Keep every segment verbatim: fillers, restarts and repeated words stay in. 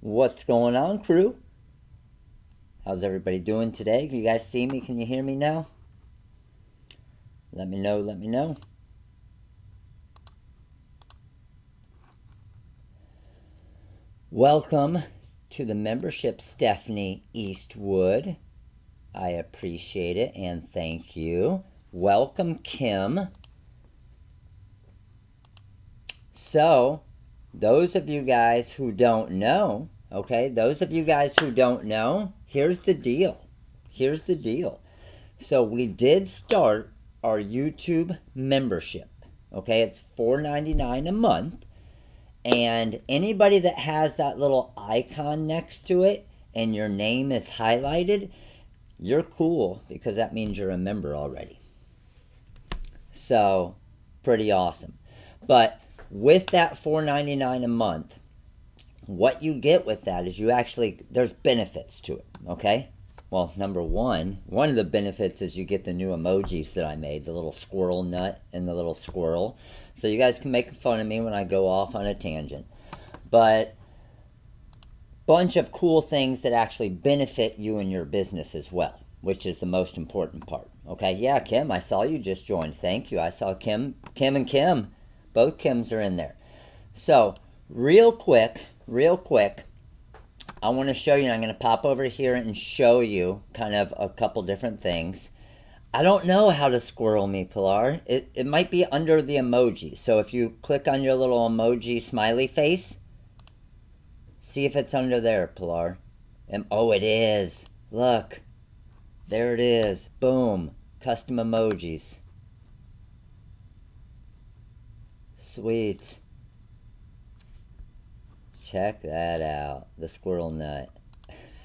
What's going on, crew? How's everybody doing today? Can you guys see me? Can you hear me now? Let me know, let me know. Welcome to the membership, Stephanie Eastwood. I appreciate it and thank you. Welcome, Kim. So, those of you guys who don't know, okay, those of you guys who don't know, here's the deal. Here's the deal. So we did start our YouTube membership, okay? It's four ninety-nine a month, and anybody that has that little icon next to it and your name is highlighted, you're cool because that means you're a member already. So, pretty awesome. But with that four ninety-nine a month, what you get with that is you actually, there's benefits to it, okay? Well, number one, one of the benefits is you get the new emojis that I made, the little squirrel nut and the little squirrel. So you guys can make fun of me when I go off on a tangent. But bunch of cool things that actually benefit you and your business as well, which is the most important part, okay? Yeah, Kim, I saw you just joined. Thank you. I saw Kim, Kim and Kim. Both Kims are in there. So real quick, real quick, I want to show you, and I'm going to pop over here and show you kind of a couple different things. I don't know how to squirrel me, Pilar. It, it might be under the emoji. So if you click on your little emoji smiley face, see if it's under there, Pilar. And, oh, it is. Look. There it is. Boom. Custom emojis. Sweet. Check that out. The squirrel nut.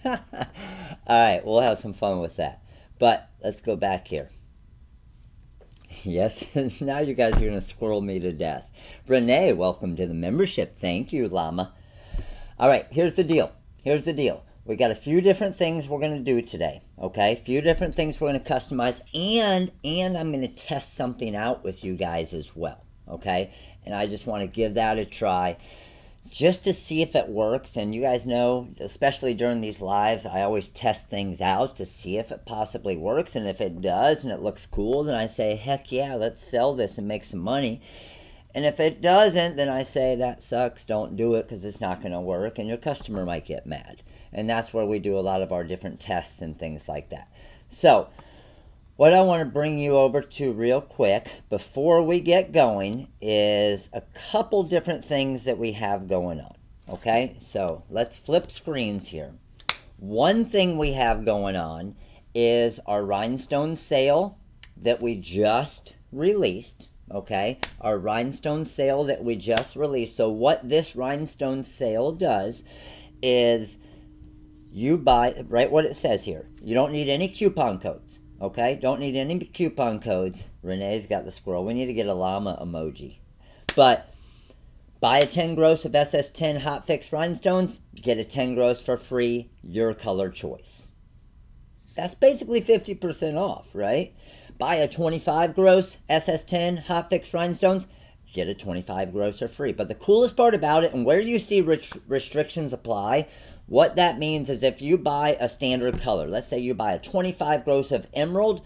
Alright, we'll have some fun with that. But let's go back here. Yes, now you guys are going to squirrel me to death. Renee, welcome to the membership. Thank you, Llama. Alright, here's the deal. Here's the deal. We got a few different things we're going to do today. Okay, a few different things we're going to customize. And, and I'm going to test something out with you guys as well. Okay, and I just want to give that a try just to see if it works. And you guys know, especially during these lives, I always test things out to see if it possibly works. And if it does and it looks cool, then I say, heck yeah, let's sell this and make some money. And if it doesn't, then I say, that sucks, don't do it because it's not going to work and your customer might get mad. And that's where we do a lot of our different tests and things like that. So what I want to bring you over to real quick before we get going is a couple different things that we have going on. Okay, so let's flip screens here. One thing we have going on is our rhinestone sale that we just released. Okay, our rhinestone sale that we just released. So what this rhinestone sale does is you buy, right what it says here. You don't need any coupon codes. Okay, don't need any coupon codes. Renee's got the squirrel. We need to get a llama emoji. But buy a ten gross of S S ten Hot Fix Rhinestones, get a ten gross for free, your color choice. That's basically fifty percent off, right? Buy a twenty-five gross S S ten Hot Fix Rhinestones, get a twenty-five gross for free. But the coolest part about it, and where you see restrictions apply, what that means is if you buy a standard color, let's say you buy a twenty-five gross of emerald,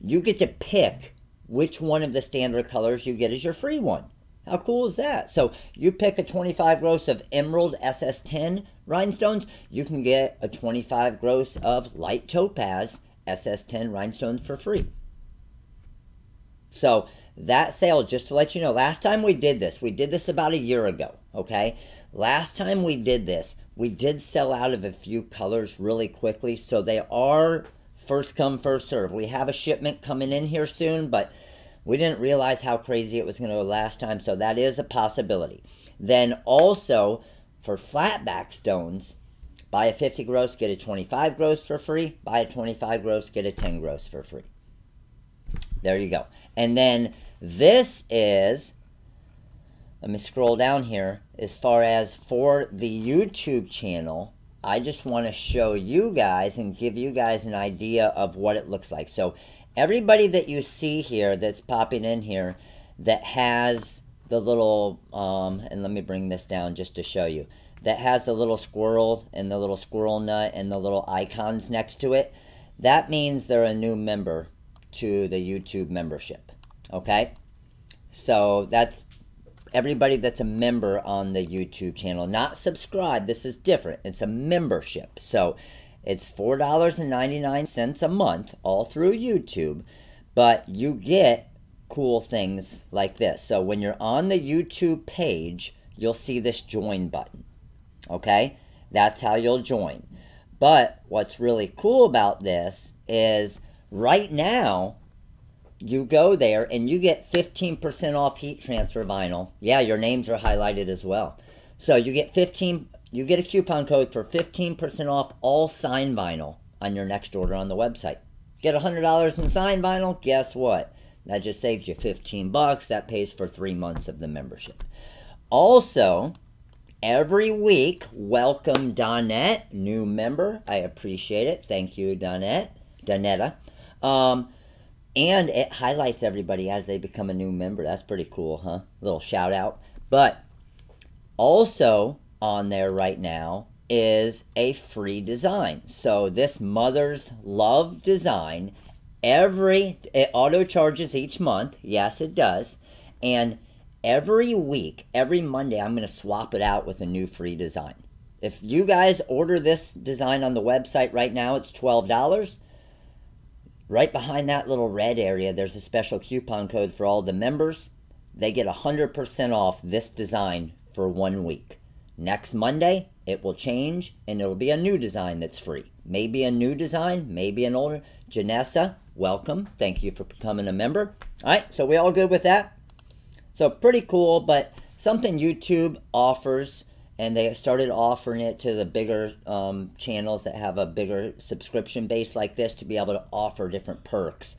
you get to pick which one of the standard colors you get as your free one. How cool is that? So you pick a twenty-five gross of emerald S S ten rhinestones, you can get a twenty-five gross of light topaz S S ten rhinestones for free. So that sale, just to let you know, last time we did this, we did this about a year ago, okay? Last time we did this, we did sell out of a few colors really quickly, so they are first come, first serve. We have a shipment coming in here soon, but we didn't realize how crazy it was going to go last time, so that is a possibility. Then also, for flatback stones, buy a fifty gross, get a twenty-five gross for free. Buy a twenty-five gross, get a ten gross for free. There you go. And then this is, let me scroll down here. As far as for the YouTube channel, I just want to show you guys and give you guys an idea of what it looks like. So everybody that you see here that's popping in here that has the little, um, and let me bring this down just to show you, that has the little squirrel and the little squirrel nut and the little icons next to it. That means they're a new member to the YouTube membership, okay? So that's everybody that's a member on the YouTube channel, not subscribed. This is different. It's a membership. So it's four dollars and ninety-nine cents a month all through YouTube, but you get cool things like this. So when you're on the YouTube page, you'll see this join button, okay? That's how you'll join. But what's really cool about this is right now, you go there and you get fifteen percent off heat transfer vinyl. Yeah, your names are highlighted as well. So you get fifteen, you get a coupon code for fifteen percent off all signed vinyl on your next order on the website. Get one hundred dollars in signed vinyl, guess what? That just saves you fifteen bucks. That pays for three months of the membership. Also, every week, welcome Donette, new member. I appreciate it. Thank you, Donette, Donetta. Um, and it highlights everybody as they become a new member. That's pretty cool, huh? Little shout out. But also on there right now is a free design. So this Mother's Love design, every, it auto charges each month. Yes, it does. And every week, every Monday, I'm going to swap it out with a new free design. If you guys order this design on the website right now, it's twelve dollars. Right behind that little red area, there's a special coupon code for all the members. They get one hundred percent off this design for one week. Next Monday, it will change, and it'll be a new design that's free. Maybe a new design, maybe an older. Janessa, welcome. Thank you for becoming a member. All right, so we all good with that? So pretty cool, but something YouTube offers, and they started offering it to the bigger um, channels that have a bigger subscription base like this, to be able to offer different perks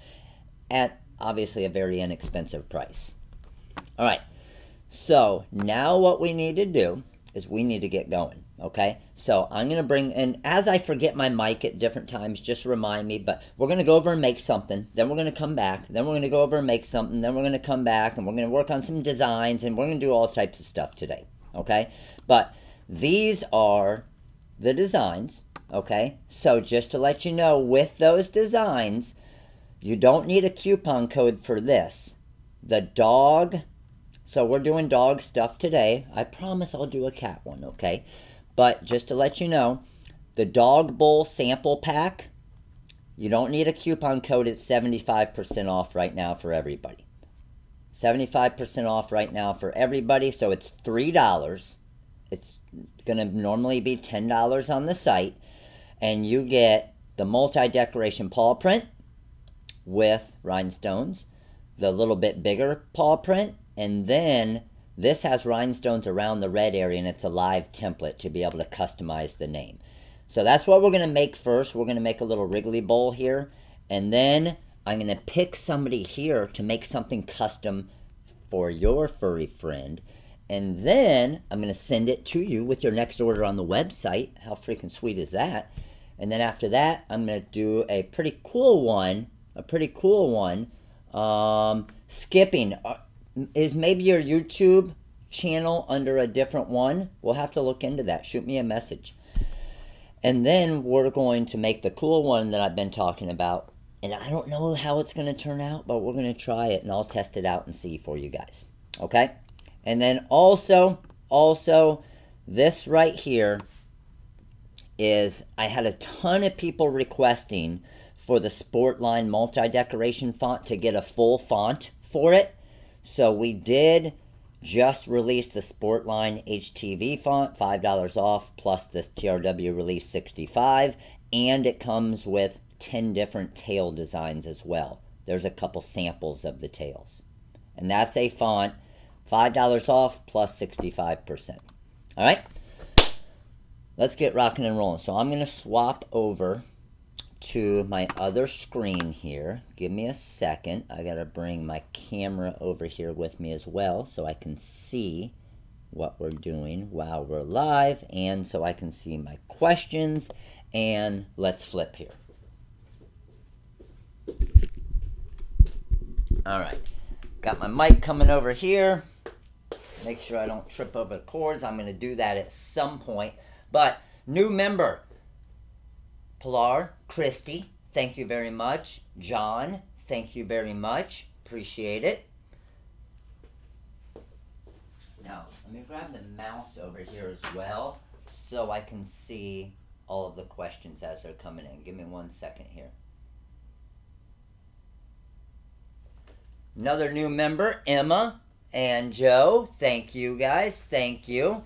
at obviously a very inexpensive price. All right, so now what we need to do is we need to get going, okay? So I'm going to bring, and as I forget my mic at different times, just remind me, but we're going to go over and make something, then we're going to come back, then we're going to go over and make something, then we're going to come back, and we're going to work on some designs, and we're going to do all types of stuff today, okay? But these are the designs, okay? So just to let you know, with those designs, you don't need a coupon code for this. The dog... So we're doing dog stuff today. I promise I'll do a cat one, okay? But just to let you know, the dog bowl sample pack, you don't need a coupon code. It's seventy-five percent off right now for everybody. seventy-five percent off right now for everybody. So it's three dollars. It's going to normally be ten dollars on the site. And you get the multi-decoration paw print with rhinestones, the little bit bigger paw print, and then this has rhinestones around the red area, and it's a live template to be able to customize the name. So that's what we're going to make first. We're going to make a little Wrigley bowl here, and then I'm going to pick somebody here to make something custom for your furry friend. And then I'm going to send it to you with your next order on the website. How freaking sweet is that? And then after that, I'm going to do a pretty cool one, a pretty cool one, um, skipping... Uh, Is maybe your YouTube channel under a different one? We'll have to look into that. Shoot me a message. And then we're going to make the cool one that I've been talking about. And I don't know how it's going to turn out, but we're going to try it, and I'll test it out and see for you guys. Okay? And then also, also, this right here is, I had a ton of people requesting for the Sportline multi-decoration font to get a full font for it. So we did just release the Sportline H T V font, five dollars off, plus this T R W release sixty-five, and it comes with ten different tail designs as well. There's a couple samples of the tails. And that's a font, five dollars off, plus sixty-five percent. All right, let's get rocking and rolling. So I'm going to swap over to my other screen here. Give me a second. I gotta bring my camera over here with me as well, so I can see what we're doing while we're live, and so I can see my questions. And let's flip here. All right, got my mic coming over here. make sure I don't trip over the cords. I'm going to do that at some point. But new member, Pilar, Christy, thank you very much. John, thank you very much. Appreciate it. Now, let me grab the mouse over here as well so I can see all of the questions as they're coming in. Give me one second here. Another new member, Emma and Joe. Thank you, guys. Thank you.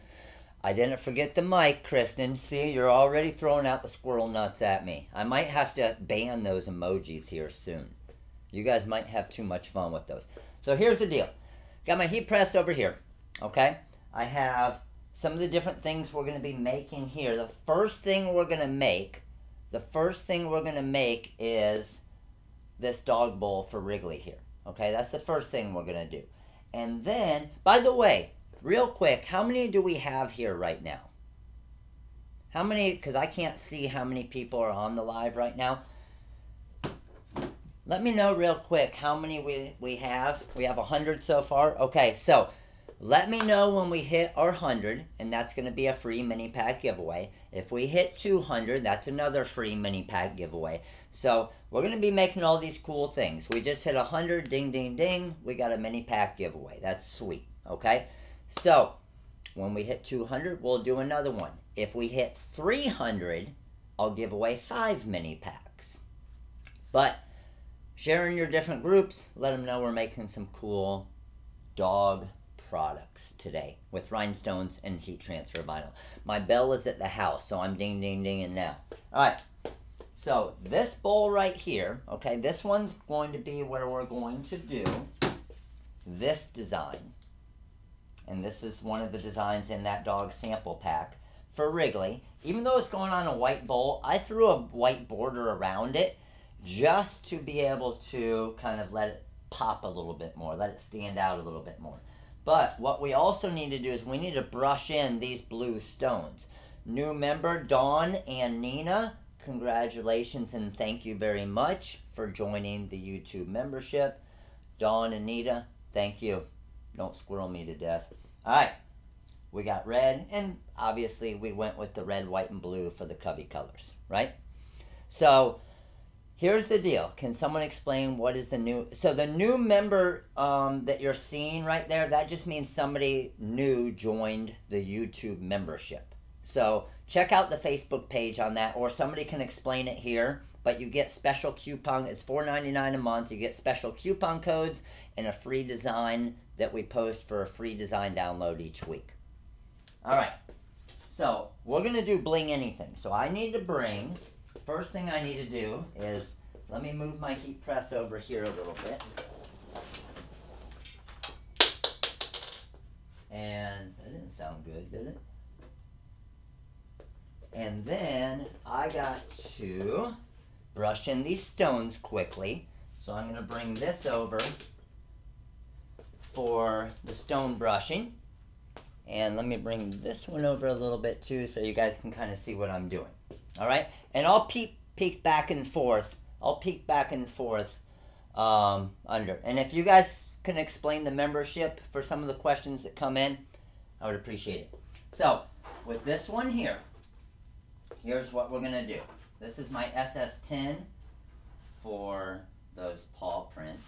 I didn't forget the mic, Kristen. See, you're already throwing out the squirrel nuts at me. I might have to ban those emojis here soon. You guys might have too much fun with those. So here's the deal. Got my heat press over here, okay? I have some of the different things we're going to be making here. The first thing we're going to make, the first thing we're going to make is this dog bowl for Wrigley here. Okay, that's the first thing we're going to do. And then, by the way, real quick, how many do we have here right now? How many, because I can't see how many people are on the live right now. Let me know real quick how many we, we have. We have one hundred so far. Okay, so let me know when we hit our one hundred, and that's going to be a free mini pack giveaway. If we hit two hundred, that's another free mini pack giveaway. So we're going to be making all these cool things. We just hit one hundred, ding, ding, ding. We got a mini pack giveaway. That's sweet, okay? So when we hit two hundred, we'll do another one. If we hit three hundred, I'll give away five mini packs. But share in your different groups. Let them know we're making some cool dog products today with rhinestones and heat transfer vinyl. My bell is at the house, so I'm ding ding dinging now. Alright, so this bowl right here, okay, this one's going to be where we're going to do this design. And this is one of the designs in that dog sample pack for Wrigley. Even though it's going on a white bowl, I threw a white border around it just to be able to kind of let it pop a little bit more, let it stand out a little bit more. But what we also need to do is we need to brush in these blue stones. New member Dawn and Nina, congratulations and thank you very much for joining the YouTube membership. Dawn and Nita, thank you. Don't squirrel me to death. All right, we got red, and obviously we went with the red, white, and blue for the cubby colors, right? So here's the deal. Can someone explain what is the new... So the new member um, that you're seeing right there, that just means somebody new joined the YouTube membership. So check out the Facebook page on that, or somebody can explain it here, but you get special coupon. It's four ninety-nine a month. You get special coupon codes and a free design that we post for a free design download each week. All right. So we're going to do Bling Anything. So I need to bring... First thing I need to do is, let me move my heat press over here a little bit. And that didn't sound good, did it? And then I got to brush in these stones quickly. So I'm going to bring this over for the stone brushing. And let me bring this one over a little bit too so you guys can kind of see what I'm doing. All right, and I'll peek, peek back and forth. I'll peek back and forth um, under. And if you guys can explain the membership for some of the questions that come in, I would appreciate it. So with this one here, here's what we're gonna do. This is my S S ten for those paw prints.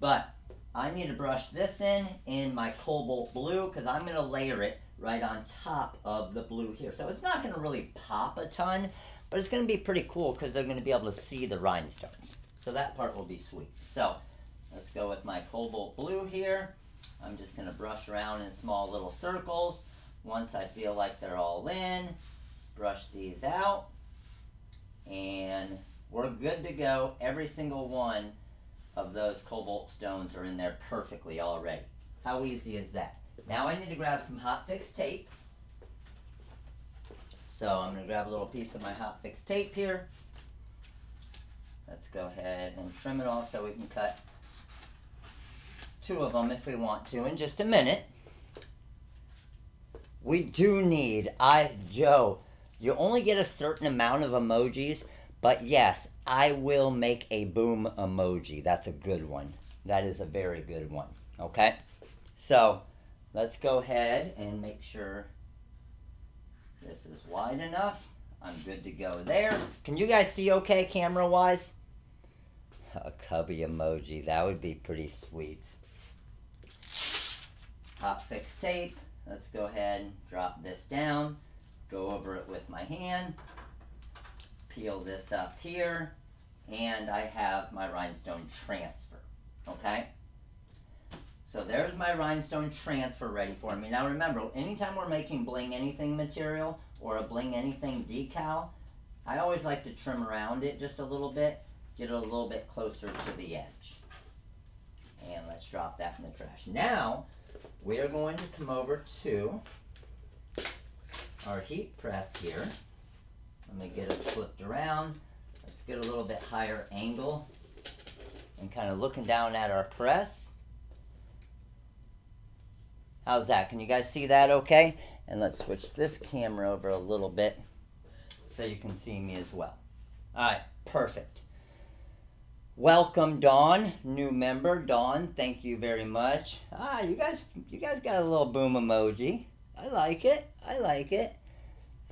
But I need to brush this in in my cobalt blue because I'm gonna layer it right on top of the blue here. So it's not going to really pop a ton, but it's going to be pretty cool because they're going to be able to see the rhinestones. So that part will be sweet. So let's go with my cobalt blue here. I'm just going to brush around in small little circles. Once I feel like they're all in, brush these out. And we're good to go. Every single one of those cobalt stones are in there perfectly already. How easy is that? Now I need to grab some hot fix tape. So I'm going to grab a little piece of my hot fix tape here. Let's go ahead and trim it off so we can cut two of them if we want to in just a minute. We do need, I, Joe, you only get a certain amount of emojis, but yes, I will make a boom emoji. That's a good one. That is a very good one. Okay? So let's go ahead and make sure this is wide enough. I'm good to go there. Can you guys see okay camera-wise? A cubby emoji. That would be pretty sweet. Hot fix tape. Let's go ahead and drop this down. Go over it with my hand. Peel this up here. And I have my rhinestone transfer. Okay? So there's my rhinestone transfer ready for me. Now remember, anytime we're making bling anything material or a bling anything decal, I always like to trim around it just a little bit, get it a little bit closer to the edge. And let's drop that in the trash. Now, we are going to come over to our heat press here. Let me get it flipped around. Let's get a little bit higher angle and kind of looking down at our press. How's that? Can you guys see that okay? And let's switch this camera over a little bit so you can see me as well. All right, perfect. Welcome, Dawn, new member. Dawn, thank you very much. Ah, you guys, you guys got a little boom emoji. I like it. I like it.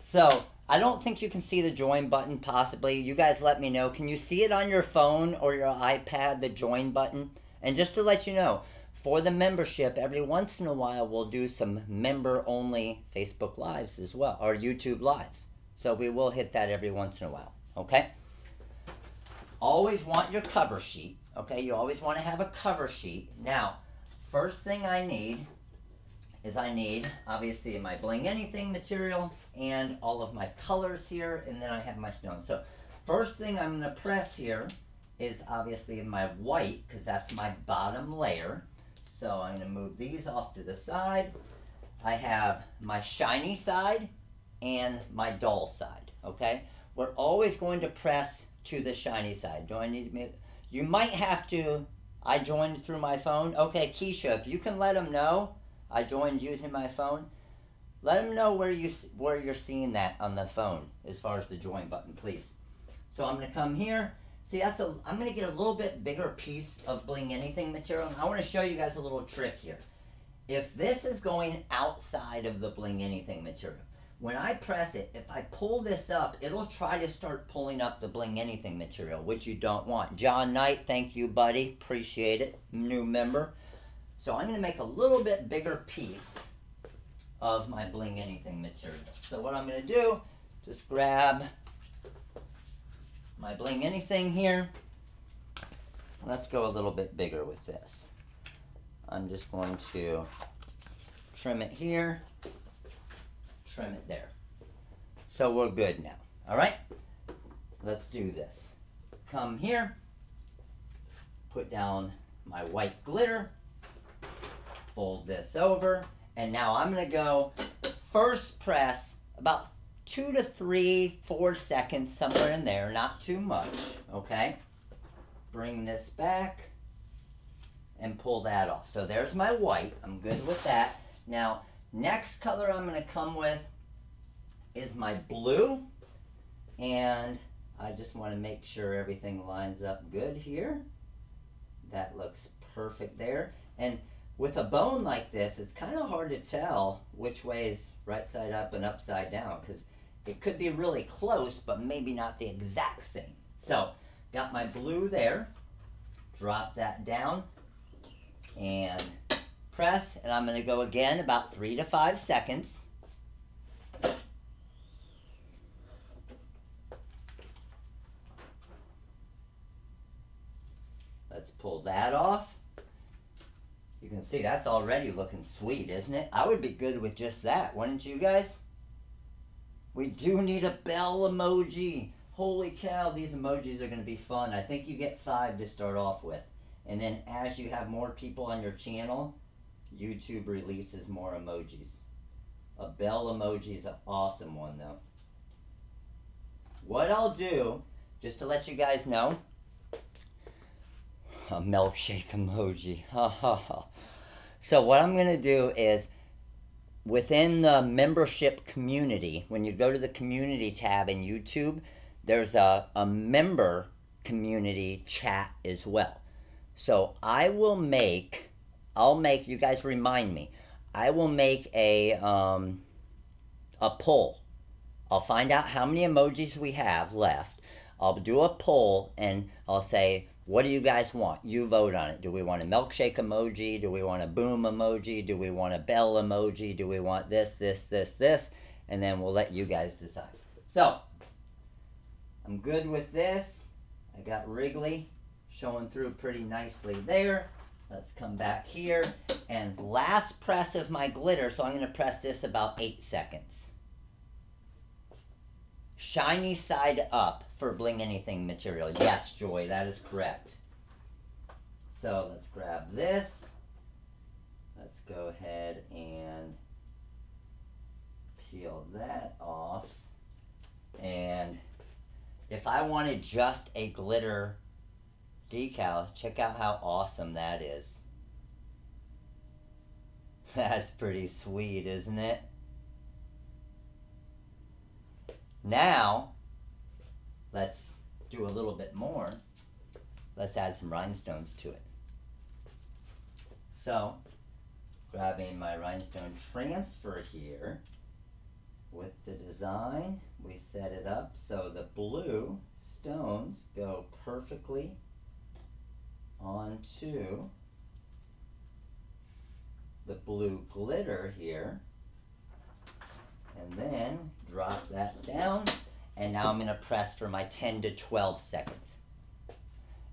So I don't think you can see the join button possibly. You guys let me know. Can you see it on your phone or your iPad, the join button? And just to let you know, for the membership, every once in a while, we'll do some member-only Facebook Lives as well, or YouTube Lives. So we will hit that every once in a while, okay? Always want your cover sheet, okay? You always want to have a cover sheet. Now, first thing I need is I need, obviously, my Bling Anything material and all of my colors here, and then I have my stone. So first thing I'm going to press here is obviously my white, because that's my bottom layer. So I'm going to move these off to the side. I have my shiny side and my dull side, okay? We're always going to press to the shiny side. Do I need to make... You might have to... I joined through my phone. Okay, Keisha, if you can let them know, I joined using my phone. Let them know where, you, where you're seeing that on the phone as far as the join button, please. So I'm going to come here. See, that's a, I'm going to get a little bit bigger piece of Bling Anything material. And I want to show you guys a little trick here. If this is going outside of the Bling Anything material, when I press it, if I pull this up, it'll try to start pulling up the Bling Anything material, which you don't want. John Knight, thank you, buddy. Appreciate it. New member. So I'm going to make a little bit bigger piece of my Bling Anything material. So what I'm going to do, just grab my Bling Anything here. Let's go a little bit bigger with this. I'm just going to trim it here, trim it there. So we're good now. All right, let's do this. Come here, put down my white glitter, fold this over, and now I'm gonna go first press about two to three, four seconds, somewhere in there, not too much, okay? Bring this back and pull that off. So there's my white, I'm good with that. Now, next color I'm gonna come with is my blue, and I just wanna make sure everything lines up good here. That looks perfect there. And with a bone like this, it's kind of hard to tell which way is right side up and upside down, because it could be really close, but maybe not the exact same. So, got my blue there, drop that down, and press, and I'm going to go again about three to five seconds. Let's pull that off. You can see that's already looking sweet, isn't it? I would be good with just that, wouldn't you guys? We do need a bell emoji. Holy cow, these emojis are going to be fun. I think you get five to start off with. And then as you have more people on your channel, YouTube releases more emojis. A bell emoji is an awesome one, though. What I'll do, just to let you guys know, a milkshake emoji. So what I'm going to do is, within the membership community, when you go to the community tab in YouTube, there's a, a member community chat as well. So I will make, I'll make, you guys remind me, I will make a, um, a poll. I'll find out how many emojis we have left. I'll do a poll and I'll say, what do you guys want? You vote on it. Do we want a milkshake emoji? Do we want a boom emoji? Do we want a bell emoji? Do we want this, this, this, this? And then we'll let you guys decide. So, I'm good with this. I got Wrigley showing through pretty nicely there. Let's come back here. And last press of my glitter, so I'm going to press this about eight seconds. Shiny side up for Bling Anything material. Yes, Joy, that is correct. So let's grab this. Let's go ahead and peel that off. And if I wanted just a glitter decal, check out how awesome that is. That's pretty sweet, isn't it? Now, let's do a little bit more. Let's add some rhinestones to it. So, grabbing my rhinestone transfer here. With the design, we set it up so the blue stones go perfectly onto the blue glitter here. And then drop that down, and now I'm going to press for my ten to twelve seconds.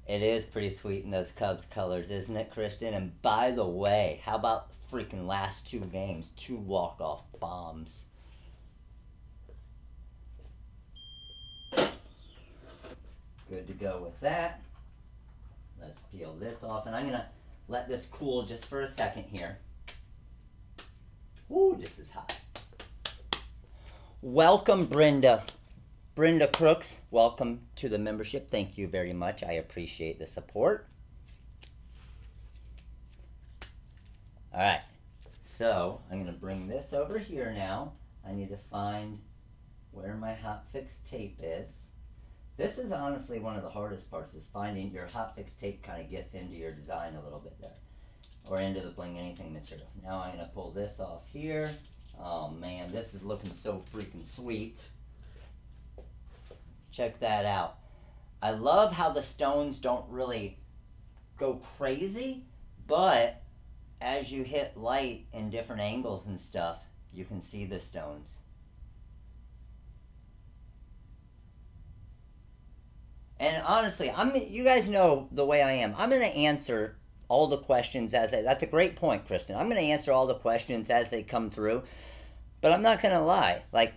It is pretty sweet in those Cubs colors, isn't it, Kristen? And by the way, how about freaking last two games, two walk-off bombs? Good to go with that. Let's peel this off, and I'm going to let this cool just for a second here. Ooh, this is hot. Welcome, Brenda. Brenda Crooks, welcome to the membership. Thank you very much. I appreciate the support. All right, so I'm going to bring this over here now. I need to find where my hotfix tape is. This is honestly one of the hardest parts, is finding your hotfix tape kind of gets into your design a little bit there, or into the Bling Anything material. Now I'm going to pull this off here. Oh man, this is looking so freaking sweet. Check that out. I love how the stones don't really go crazy, but as you hit light in different angles and stuff, you can see the stones. And honestly, I'm, you guys know the way I am. I'm going to answer all the questions as they... That's a great point, Kristen. I'm going to answer all the questions as they come through. But I'm not going to lie. Like,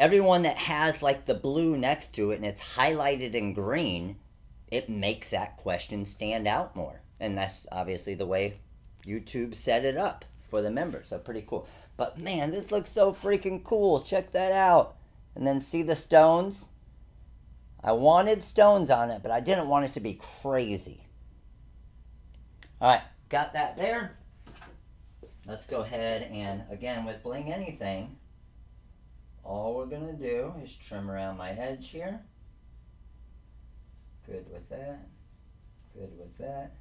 everyone that has, like, the blue next to it and it's highlighted in green, it makes that question stand out more. And that's obviously the way YouTube set it up for the members. So, pretty cool. But, man, this looks so freaking cool. Check that out. And then see the stones? I wanted stones on it, but I didn't want it to be crazy. All right, got that there. Let's go ahead and, again, with Bling Anything, all we're going to do is trim around my edge here. Good with that. Good with that.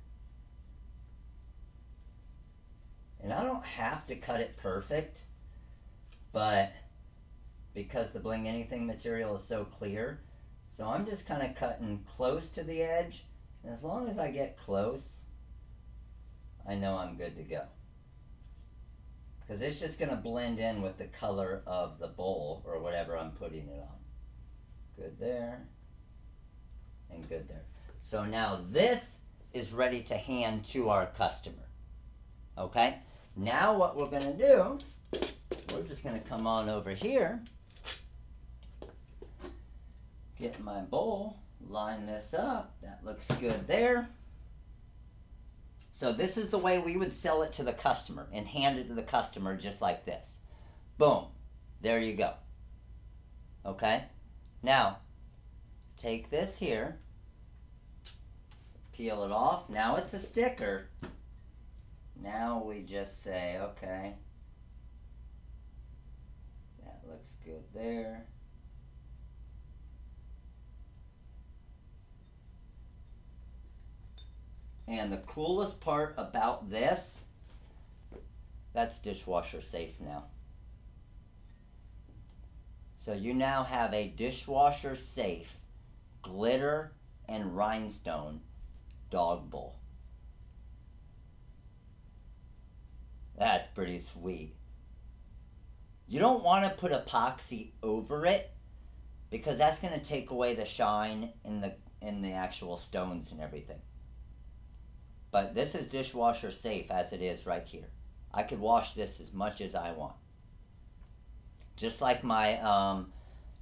And I don't have to cut it perfect, but because the Bling Anything material is so clear, so I'm just kind of cutting close to the edge, and as long as I get close, I know I'm good to go. Because it's just going to blend in with the color of the bowl or whatever I'm putting it on. Good there. And good there. So now this is ready to hand to our customer. Okay? Now what we're going to do, we're just going to come on over here. Get my bowl. Line this up. That looks good there. So this is the way we would sell it to the customer and hand it to the customer just like this. Boom. There you go. Okay? Now, take this here, peel it off. Now it's a sticker. Now we just say, okay, that looks good there. And the coolest part about this That's dishwasher safe now. So you now have a dishwasher safe glitter and rhinestone dog bowl. That's pretty sweet. You don't want to put epoxy over it because that's going to take away the shine in the in the actual stones and everything. But this is dishwasher safe as it is right here. I could wash this as much as I want. Just like my um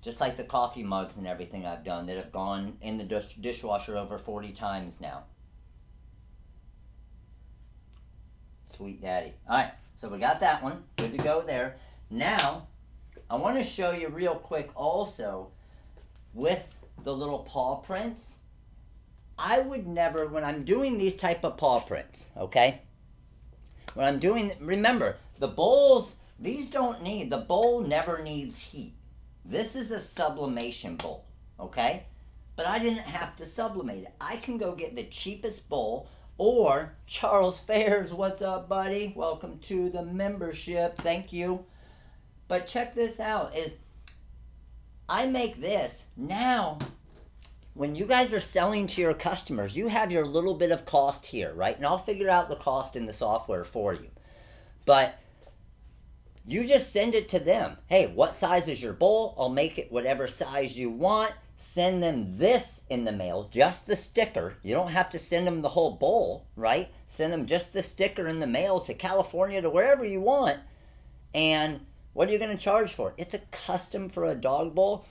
just like the coffee mugs and everything I've done that have gone in the dish dishwasher over forty times now. Sweet daddy. All right, so we got that one. Good to go there. Now, I want to show you real quick also with the little paw prints. I would never, when I'm doing these type of paw prints, okay? When I'm doing, remember, the bowls, these don't need, the bowl never needs heat. This is a sublimation bowl, okay? But I didn't have to sublimate it. I can go get the cheapest bowl. Or Charles Fairs, what's up, buddy? Welcome to the membership. Thank you. But check this out. Is I make this. Now, when you guys are selling to your customers, you have your little bit of cost here, right? And I'll figure out the cost in the software for you. But you just send it to them. Hey, what size is your bowl? I'll make it whatever size you want. Send them this in the mail, just the sticker. You don't have to send them the whole bowl, right? Send them just the sticker in the mail to California, to wherever you want. And what are you going to charge for? It's a custom for a dog bowl.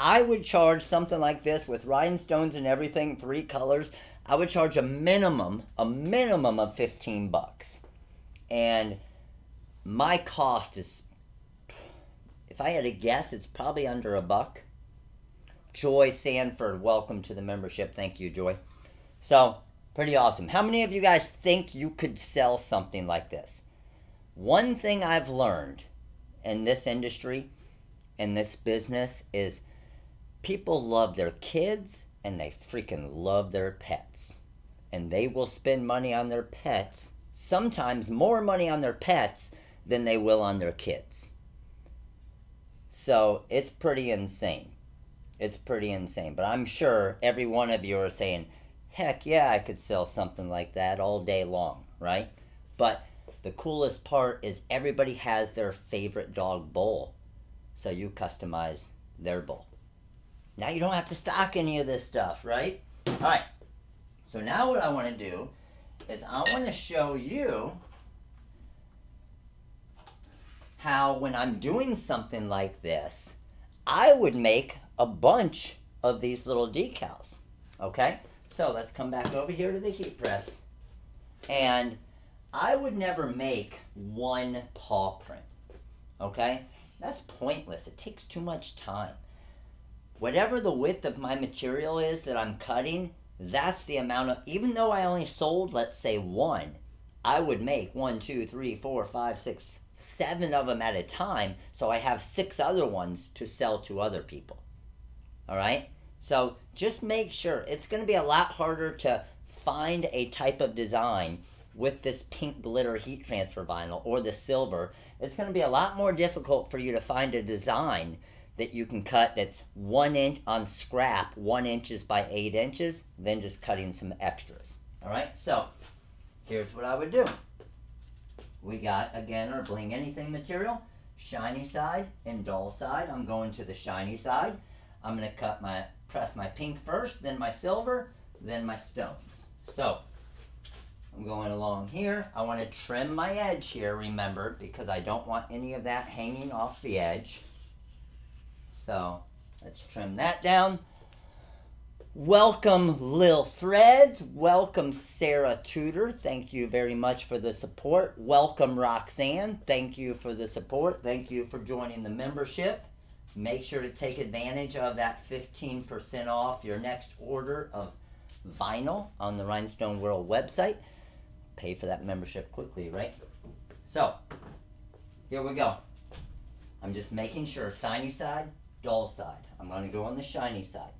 I would charge something like this with rhinestones and everything, three colors. I would charge a minimum, a minimum of fifteen bucks. And my cost is, if I had to guess, it's probably under a buck. Joy Sanford, welcome to the membership. Thank you, Joy. So, pretty awesome. How many of you guys think you could sell something like this? One thing I've learned in this industry, in this business, is people love their kids and they freaking love their pets. And they will spend money on their pets, sometimes more money on their pets than they will on their kids. So, it's pretty insane. It's pretty insane, but I'm sure every one of you are saying, heck yeah, I could sell something like that all day long, right? But the coolest part is everybody has their favorite dog bowl, so you customize their bowl. Now you don't have to stock any of this stuff, right? All right, so now what I want to do is I want to show you how when I'm doing something like this, I would make a bunch of these little decals, okay? So let's come back over here to the heat press. And I would never make one paw print, okay? That's pointless, it takes too much time. Whatever the width of my material is that I'm cutting, that's the amount of, even though I only sold, let's say one, I would make one, two, three, four, five, six, seven of them at a time, so I have six other ones to sell to other people. All right, so just make sure. It's going to be a lot harder to find a type of design with this pink glitter heat transfer vinyl or the silver. It's going to be a lot more difficult for you to find a design that you can cut that's one inch on scrap, one inches by eight inches, than just cutting some extras. All right, so here's what I would do. We got, again, our Bling Anything material, shiny side and dull side. I'm going to the shiny side. I'm going to cut my, press my pink first, then my silver, then my stones. So, I'm going along here. I want to trim my edge here, remember, because I don't want any of that hanging off the edge. So, let's trim that down. Welcome, Lil Threads. Welcome, Sarah Tudor. Thank you very much for the support. Welcome, Roxanne. Thank you for the support. Thank you for joining the membership. Make sure to take advantage of that fifteen percent off your next order of vinyl on the Rhinestone World website. Pay for that membership quickly, right? So, here we go. I'm just making sure, shiny side, dull side. I'm going to go on the shiny side.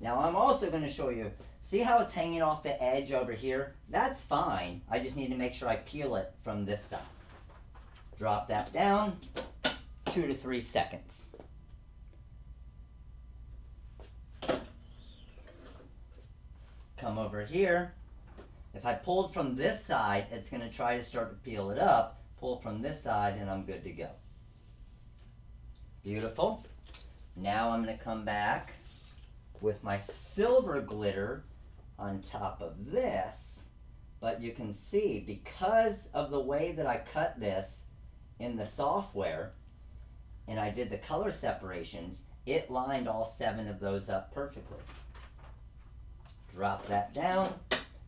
Now, I'm also going to show you See how it's hanging off the edge over here? That's fine. I just need to make sure I peel it from this side. Drop that down, two to three seconds. Come over here. If I pulled from this side, it's going to try to start to peel it up. Pull from this side and I'm good to go. Beautiful. Now I'm going to come back with my silver glitter on top of this, but you can see because of the way that I cut this in the software and I did the color separations, it lined all seven of those up perfectly. Drop that down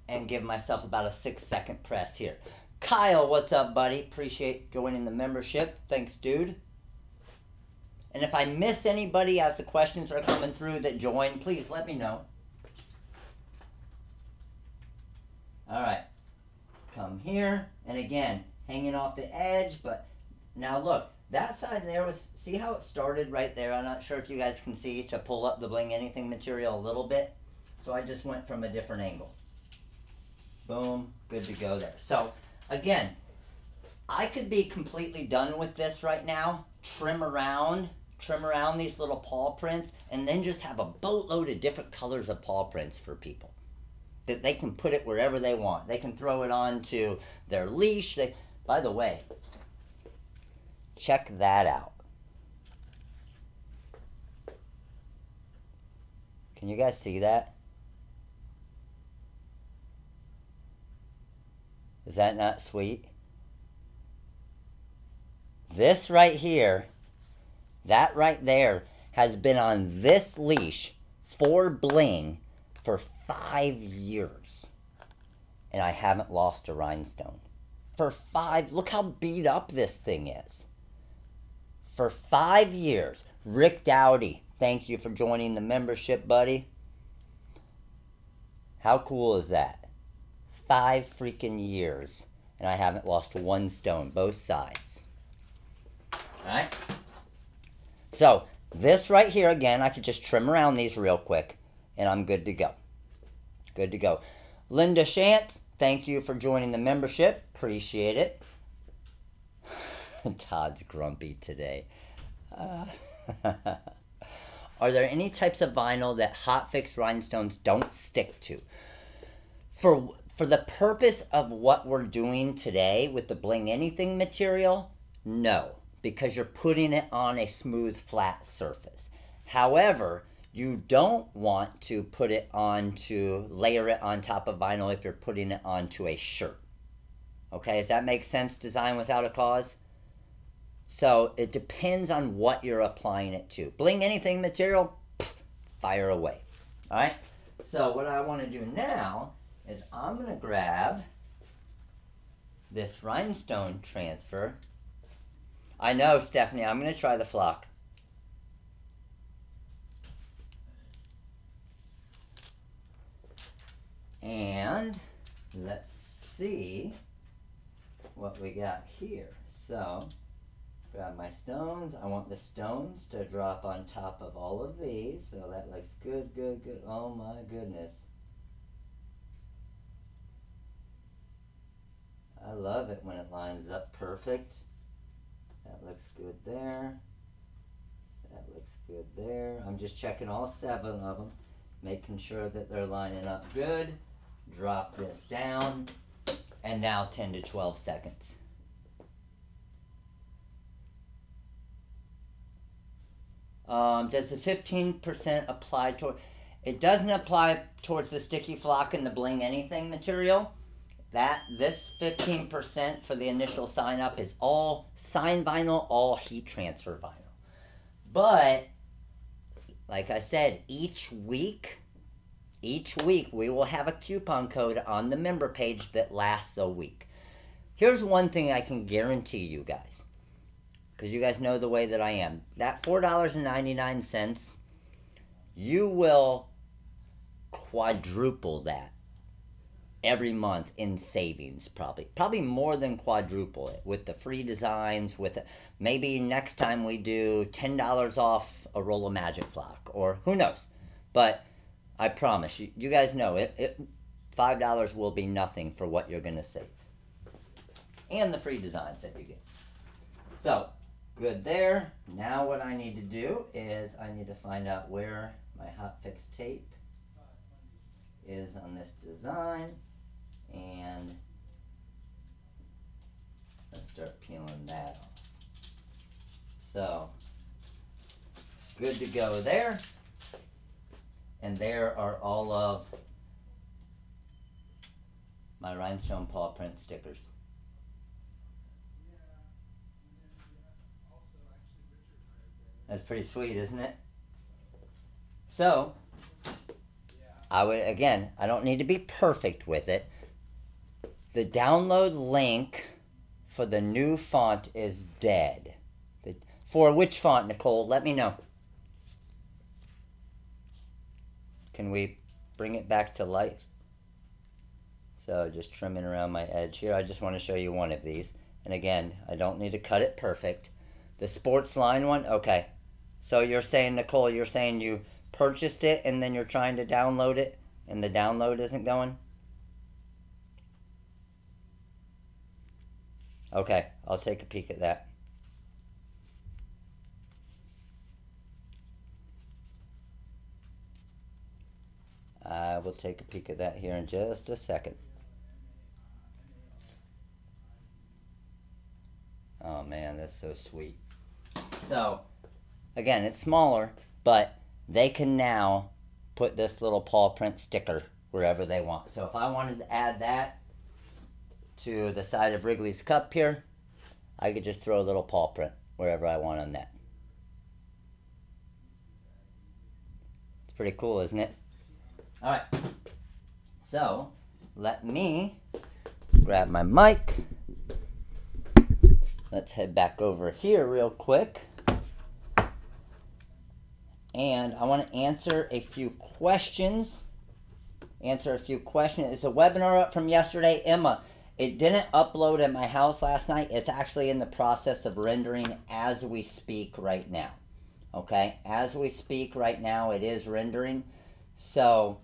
and give myself about a six second press here. Kyle, what's up, buddy? Appreciate joining the membership. Thanks, dude. And if I miss anybody as the questions are coming through that join, please let me know. All right, come here. And again, hanging off the edge, but now look, that side there was, see how it started right there? I'm not sure if you guys can see to pull up the Bling Anything material a little bit. So I just went from a different angle. Boom, good to go there. So again, I could be completely done with this right now, trim around, trim around these little paw prints, and then just have a boatload of different colors of paw prints for people. That they can put it wherever they want. They can throw it onto their leash. They, by the way, check that out. Can you guys see that? Is that not sweet? This right here, that right there, has been on this leash for Bling for five years. And I haven't lost a rhinestone. For five, look how beat up this thing is. For five years, Rick Dowdy, thank you for joining the membership, buddy. How cool is that? Five freaking years, and I haven't lost one stone, both sides. Alright, so this right here, again, I could just trim around these real quick, and I'm good to go. Good to go. Linda Shantz, thank you for joining the membership. Appreciate it. Todd's grumpy today. Uh, are there any types of vinyl that hotfix rhinestones don't stick to? For, for the purpose of what we're doing today with the Bling Anything material, no. Because you're putting it on a smooth, flat surface. However, you don't want to put it onto, layer it on top of vinyl if you're putting it onto a shirt. Okay, does that make sense, Design Without a Cause? So it depends on what you're applying it to. Bling Anything material, fire away. All right, so what I wanna do now is I'm gonna grab this rhinestone transfer. I know, Stephanie, I'm going to try the flock. And let's see what we got here. So, grab my stones. I want the stones to drop on top of all of these. So that looks good, good, good. Oh my goodness. I love it when it lines up perfect. That looks good there. That looks good there. I'm just checking all seven of them, making sure that they're lining up good. Drop this down. And now ten to twelve seconds. Um, does the fifteen percent apply toward... It doesn't apply towards the sticky flock and the Bling Anything material. That, this fifteen percent for the initial sign up is all sign vinyl, all heat transfer vinyl. But, like I said, each week, each week we will have a coupon code on the member page that lasts a week. Here's one thing I can guarantee you guys, because you guys know the way that I am. That four ninety-nine, you will quadruple that every month in savings, probably probably more than quadruple it with the free designs. With maybe next time we do ten dollars off a roll of Magic Flock, or who knows, but I promise you, you guys know it, it five dollars will be nothing for what you're going to save. And the free designs that you get. So, good there. Now what I need to do is I need to find out where my hotfix tape is on this design. And let's start peeling that off. So, good to go there. And there are all of my rhinestone paw print stickers. That's pretty sweet, isn't it? So, I would, again, I don't need to be perfect with it. The download link for the new font is dead. The, for which font, Nicole? Let me know. Can we bring it back to life? So just trimming around my edge here. I just want to show you one of these. And again, I don't need to cut it perfect. The Sportline one, okay. So you're saying, Nicole, you're saying you purchased it and then you're trying to download it and the download isn't going? Okay, I'll take a peek at that. I will take a peek at that here in just a second. Oh man, that's so sweet. So, again, it's smaller, but they can now put this little paw print sticker wherever they want. So if I wanted to add that to the side of Wrigley's cup here, I could just throw a little paw print wherever I want on that. It's pretty cool, isn't it? All right, so let me grab my mic. Let's head back over here real quick. And I want to answer a few questions. Answer a few questions. It's a webinar up from yesterday. Emma, it didn't upload at my house last night. It's actually in the process of rendering as we speak right now. Okay, as we speak right now, it is rendering. So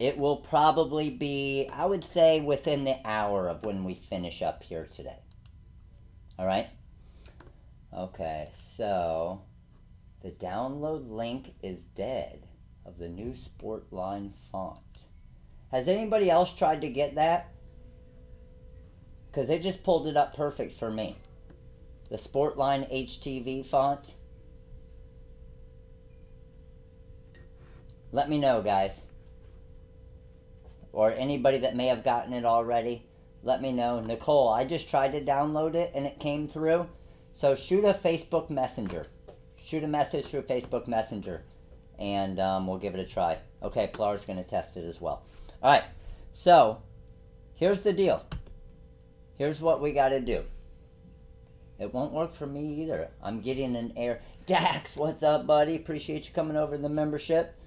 it will probably be, I would say, within the hour of when we finish up here today. All right? Okay, so the download link is dead of the new Sportline font. Has anybody else tried to get that? Because they just pulled it up perfect for me. The Sportline H T V font. Let me know, guys. Or anybody that may have gotten it already, let me know. Nicole, I just tried to download it and it came through. So shoot a Facebook Messenger. Shoot a message through Facebook Messenger and um, we'll give it a try. Okay, Pilar's gonna test it as well. All right, so here's the deal. Here's what we gotta do. It won't work for me either. I'm getting an error. Dax, what's up, buddy? Appreciate you coming over to the membership.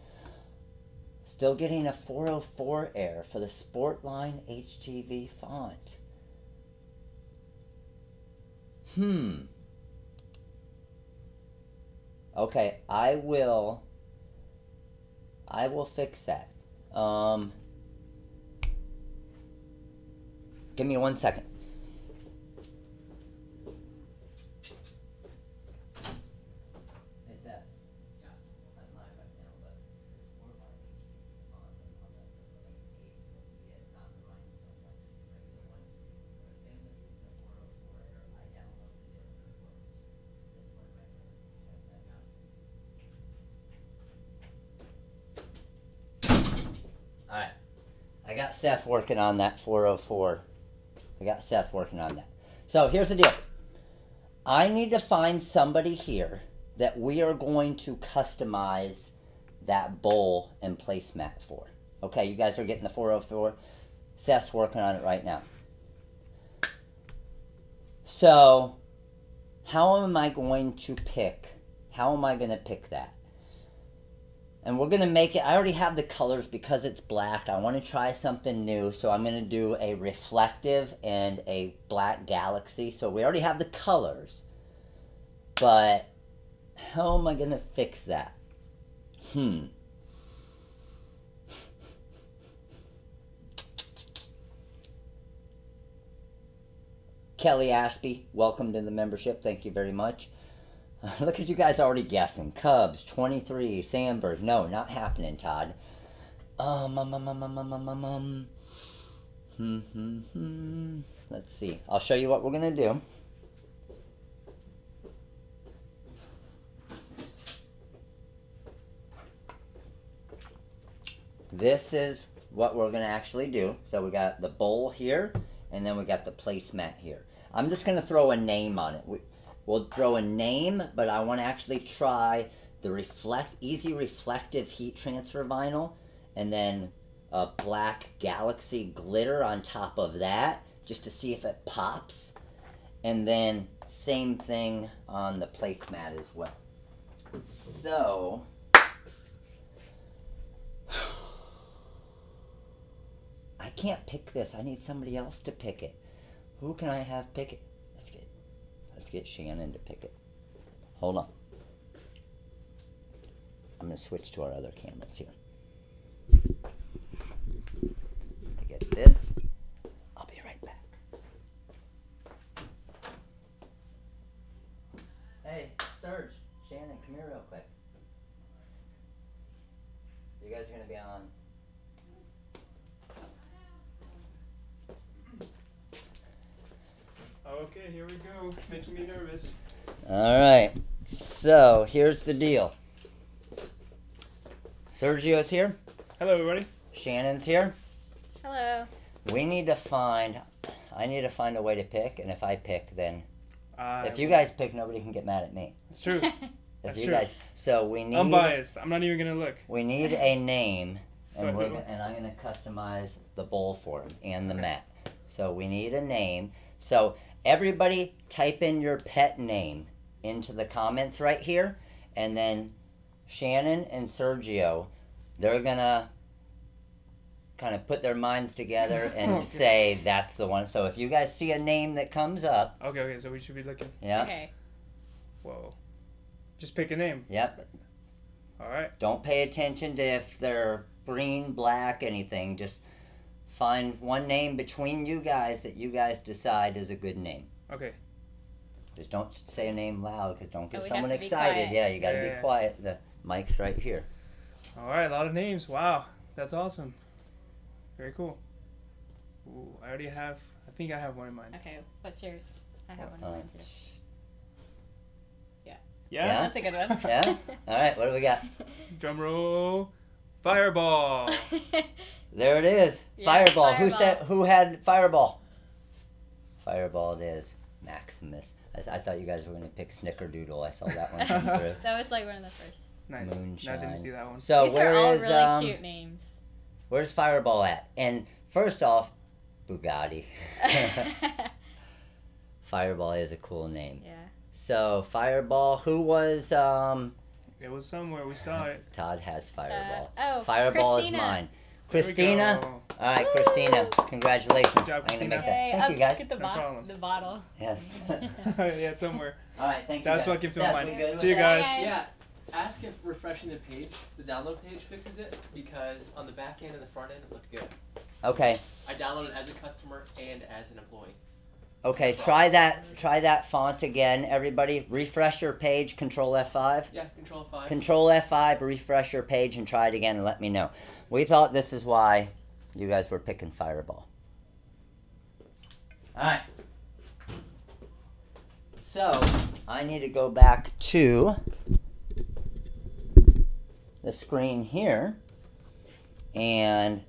Still getting a four oh four error for the Sportline H T V font. Hmm. Okay, I will. I will fix that. Um, give me one second. I got Seth working on that four oh four. I got Seth working on that. So here's the deal. I need to find somebody here that we are going to customize that bowl and placemat for. Okay, you guys are getting the four oh four. Seth's working on it right now. So how am I going to pick? How am I going to pick that? And we're going to make it, I already have the colors because it's black. I want to try something new, so I'm going to do a reflective and a black galaxy. So we already have the colors, but how am I going to fix that? Hmm. Kelly Aspie, welcome to the membership. Thank you very much. Uh, look at you guys already guessing. Cubs, twenty-three, Sandberg. No, not happening, Todd. Um, um, um, um, um, um, um, um. Hmm, hmm, hmm. Let's see. I'll show you what we're going to do. This is what we're going to actually do. So we got the bowl here, and then we got the placemat here. I'm just going to throw a name on it. We, we'll throw a name, but I want to actually try the reflect easy reflective heat transfer vinyl, and then a black galaxy glitter on top of that, just to see if it pops. And then same thing on the placemat as well. So I can't pick this. I need somebody else to pick it. Who can I have pick it? Let's get, let's get Shannon to pick it. Hold on. I'm going to switch to our other cameras here. I get this. I'll be right back. Hey, Serge, Shannon, come here real quick. You guys are going to be on... Okay, here we go. Making me nervous. All right. So, here's the deal. Sergio's here. Hello, everybody. Shannon's here. Hello. We need to find... I need to find a way to pick, and if I pick, then... Uh, if you guys pick, nobody can get mad at me. It's true. If That's you true. Guys, so, we need... I'm biased. I'm not even going to look. We need a name, and, we're gonna, and I'm going to customize the bowl for him and the okay. mat. So, we need a name. So... Everybody type in your pet name into the comments right here, and then Shannon and Sergio, they're gonna kind of put their minds together and okay. say that's the one. So if you guys see a name that comes up, okay, okay, so we should be looking. Yeah. Okay. Whoa. Just pick a name. Yep. All right. Don't pay attention to if they're green, black, anything. Just find one name between you guys that you guys decide is a good name. Okay. Just don't say a name loud, because don't get oh, someone excited. Yeah, you got to yeah. be quiet. The mic's right here. All right, a lot of names. Wow, that's awesome. Very cool. Ooh, I already have, I think I have one in mind. Okay, what's yours? I have what, one in mind too. Yeah. yeah. Yeah? That's a good one. Yeah? All right, what do we got? Drum roll. Fireball. There it is. Yeah, Fireball. Fireball. Who said? Who had Fireball? Fireball it is. Maximus. I, I thought you guys were going to pick Snickerdoodle. I saw that one come through. That was like one of the first. Nice. Moonshine. No, I didn't see that one. So These where are all is, really um, cute names. Where's Fireball at? And first off, Bugatti. Fireball is a cool name. Yeah. So Fireball. Who was? Um, it was somewhere we saw it. Todd has Fireball. Uh, oh, Fireball Christina. is mine. Christina, all right, Woo! Christina, congratulations. Good job, Christina. I'm gonna make that. Thank I'll you guys. Get the, no problem. the bottle. Yes. yeah, it's somewhere. All right, thank you. That's guys. what gives to mine. See you guys. guys. Yeah. Ask if refreshing the page, the download page, fixes it, because on the back end and the front end it looked good. Okay. I downloaded as a customer and as an employee. Okay, try that. Try that font again, everybody. Refresh your page. Control F five. Yeah, Control F five. Control F five. Refresh your page and try it again, and let me know. We thought this is why you guys were picking Fireball. All right. So I need to go back to the screen here, and.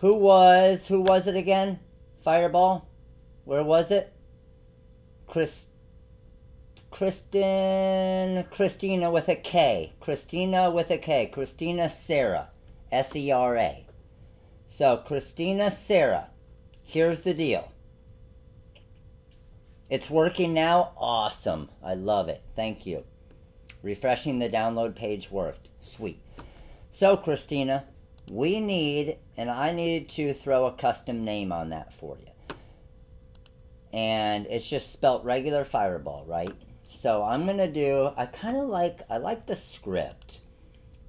Who was, who was it again? Fireball? Where was it? Chris, Kristen, Christina with a K. Christina with a K. Christina Serra. S E R A. So, Christina Serra. Here's the deal. It's working now? Awesome. I love it. Thank you. Refreshing the download page worked. Sweet. So, Christina, we need, and I needed to throw a custom name on that for you. And it's just spelt regular Fireball, right? So I'm going to do, I kind of like, I like the script.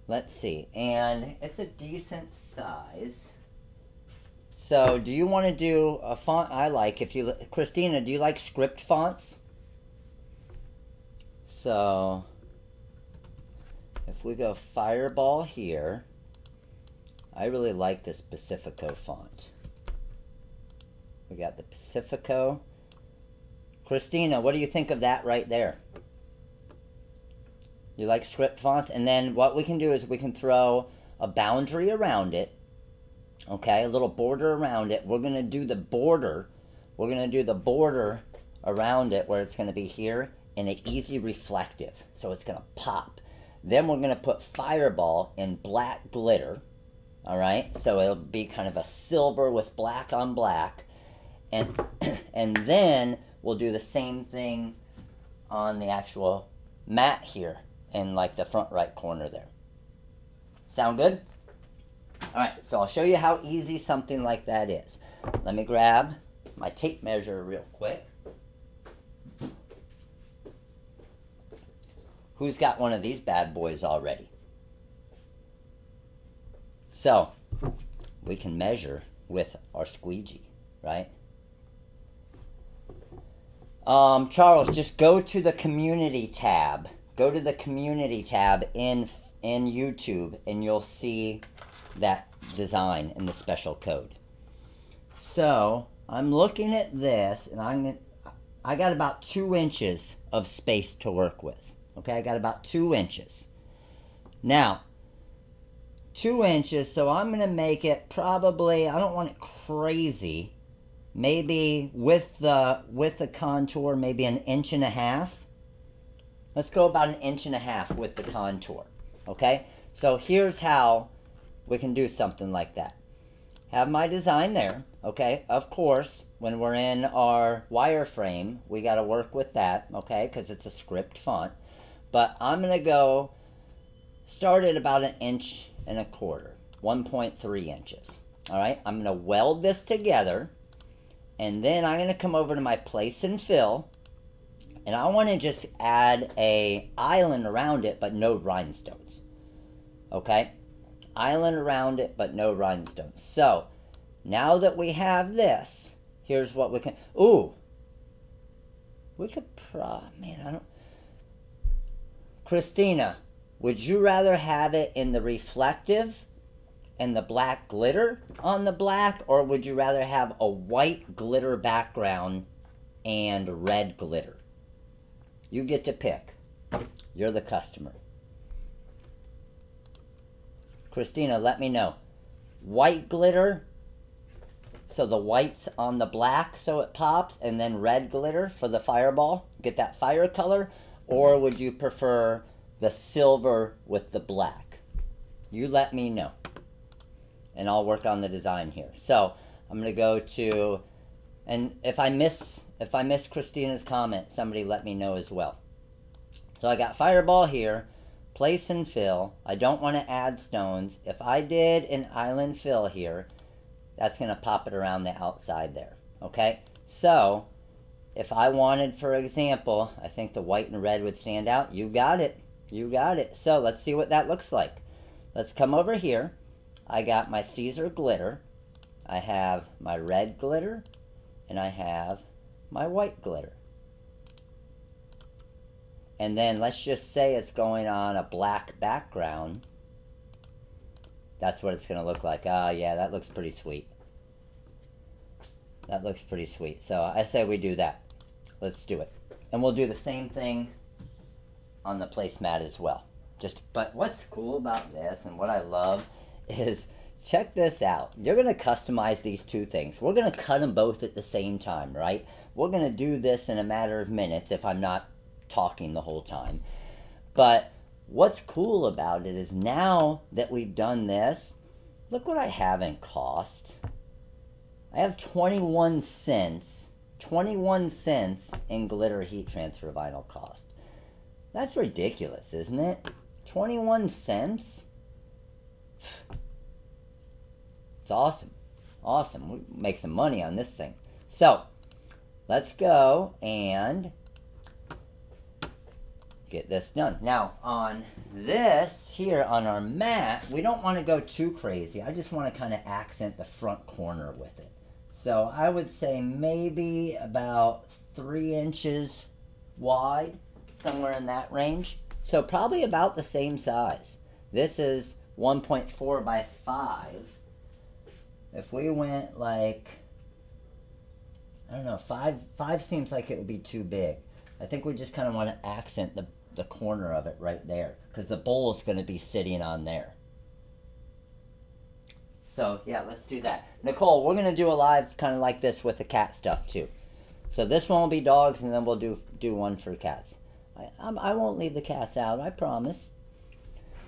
Let's see. And it's a decent size. So do you want to do a font I like? If you, Christina, do you like script fonts? So if we go Fireball here, I really like this Pacifico font. We got the Pacifico. Christina, what do you think of that right there? You like script fonts? And then what we can do is we can throw a boundary around it. Okay, a little border around it. We're going to do the border. We're going to do the border around it where it's going to be here in an easy reflective. So it's going to pop. Then we're going to put Fireball in black glitter. All right, so it'll be kind of a silver with black on black. And, and then we'll do the same thing on the actual mat here, in like the front right corner there. Sound good? Alright, so I'll show you how easy something like that is. Let me grab my tape measure real quick. Who's got one of these bad boys already? So, we can measure with our squeegee, right? Um, Charles, just go to the community tab. Go to the community tab in in YouTube, and you'll see that design in the special code. So I'm looking at this, and I'm gonna, I got about two inches of space to work with. Okay, I got about two inches. Now, two inches. So I'm gonna make it probably. I don't want it crazy. Maybe with the with the contour, maybe an inch and a half. Let's go about an inch and a half with the contour. Okay, so here's how we can do something like that. Have my design there. Okay, of course, when we're in our wireframe, we got to work with that. Okay, because it's a script font. But I'm gonna go start at about an inch and a quarter, one point three inches. All right, I'm gonna weld this together. And then I'm going to come over to my place and fill. And I want to just add a island around it, but no rhinestones. Okay? Island around it, but no rhinestones. So, now that we have this, here's what we can... Ooh! We could pro... Man, I don't... Christina, would you rather have it in the reflective and the black glitter on the black, or would you rather have a white glitter background and red glitter? You get to pick. You're the customer. Christina, let me know. White glitter, so the white's on the black so it pops, and then red glitter for the Fireball, get that fire color, or would you prefer the silver with the black? You let me know. And I'll work on the design here. So I'm gonna go to, and if I miss if I miss Christina's comment, somebody let me know as well. So I got Fireball here, place and fill. I don't want to add stones. If I did an island fill here, that's gonna pop it around the outside there. Okay. So if I wanted, for example, I think the white and red would stand out. You got it. You got it. So let's see what that looks like. Let's come over here. I got my Caesar glitter, I have my red glitter, and I have my white glitter. And then let's just say it's going on a black background. That's what it's going to look like. Ah, yeah, that looks pretty sweet. That looks pretty sweet. So I say we do that. Let's do it. And we'll do the same thing on the placemat as well. Just, but what's cool about this and what I love is, check this out. You're going to customize these two things. We're going to cut them both at the same time, right? We're going to do this in a matter of minutes if I'm not talking the whole time. But what's cool about it is now that we've done this, look what I have in cost. I have twenty-one cents, twenty-one cents in glitter heat transfer vinyl cost. That's ridiculous, isn't it? twenty-one cents? It's awesome. Awesome. We make some money on this thing. So, let's go and get this done. Now on this here on our mat, we don't want to go too crazy. I just want to kind of accent the front corner with it. So I would say maybe about three inches wide, somewhere in that range. So probably about the same size. This is one point four by five. If we went like, I don't know, five, five seems like it would be too big. I think we just kind of want to accent the, the corner of it right there, because the bowl is going to be sitting on there. So yeah, let's do that. Nicole, we're going to do a live kind of like this with the cat stuff too. So this one will be dogs, and then we'll do, do one for cats. I, I'm, I won't leave the cats out, I promise.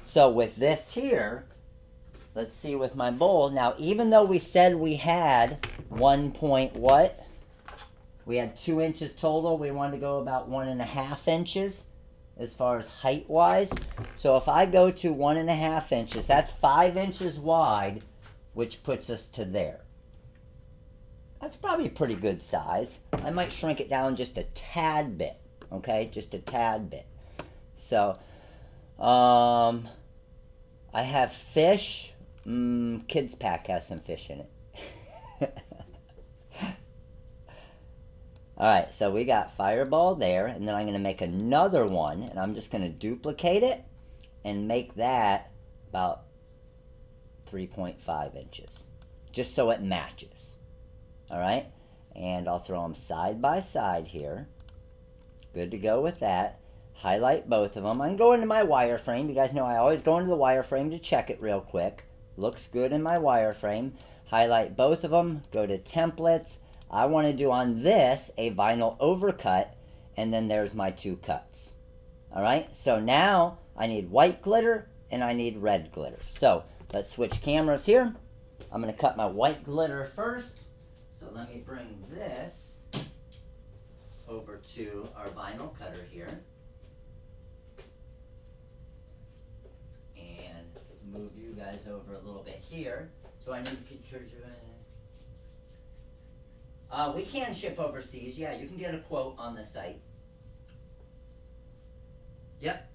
So with this here, let's see with my bowl. Now, even though we said we had one point what? We had two inches total. We wanted to go about one and a half inches as far as height-wise. So if I go to one and a half inches, that's five inches wide, which puts us to there. That's probably a pretty good size. I might shrink it down just a tad bit, okay? Just a tad bit. So, um, I have fish. Mm, Kids Pack has some fish in it. Alright, so we got Fireball there, and then I'm going to make another one, and I'm just going to duplicate it and make that about three point five inches, just so it matches. Alright, and I'll throw them side by side here. Good to go with that. Highlight both of them. I'm going to my wireframe. You guys know I always go into the wireframe to check it real quick. Looks good in my wireframe. Highlight both of them. Go to templates. I want to do on this a vinyl overcut, and then there's my two cuts. All right, so now I need white glitter and I need red glitter. So let's switch cameras here. I'm going to cut my white glitter first. So let me bring this over to our vinyl cutter here. And move you guys over a little bit here. So I need pictures of it. Uh, we can ship overseas. Yeah, you can get a quote on the site. Yep.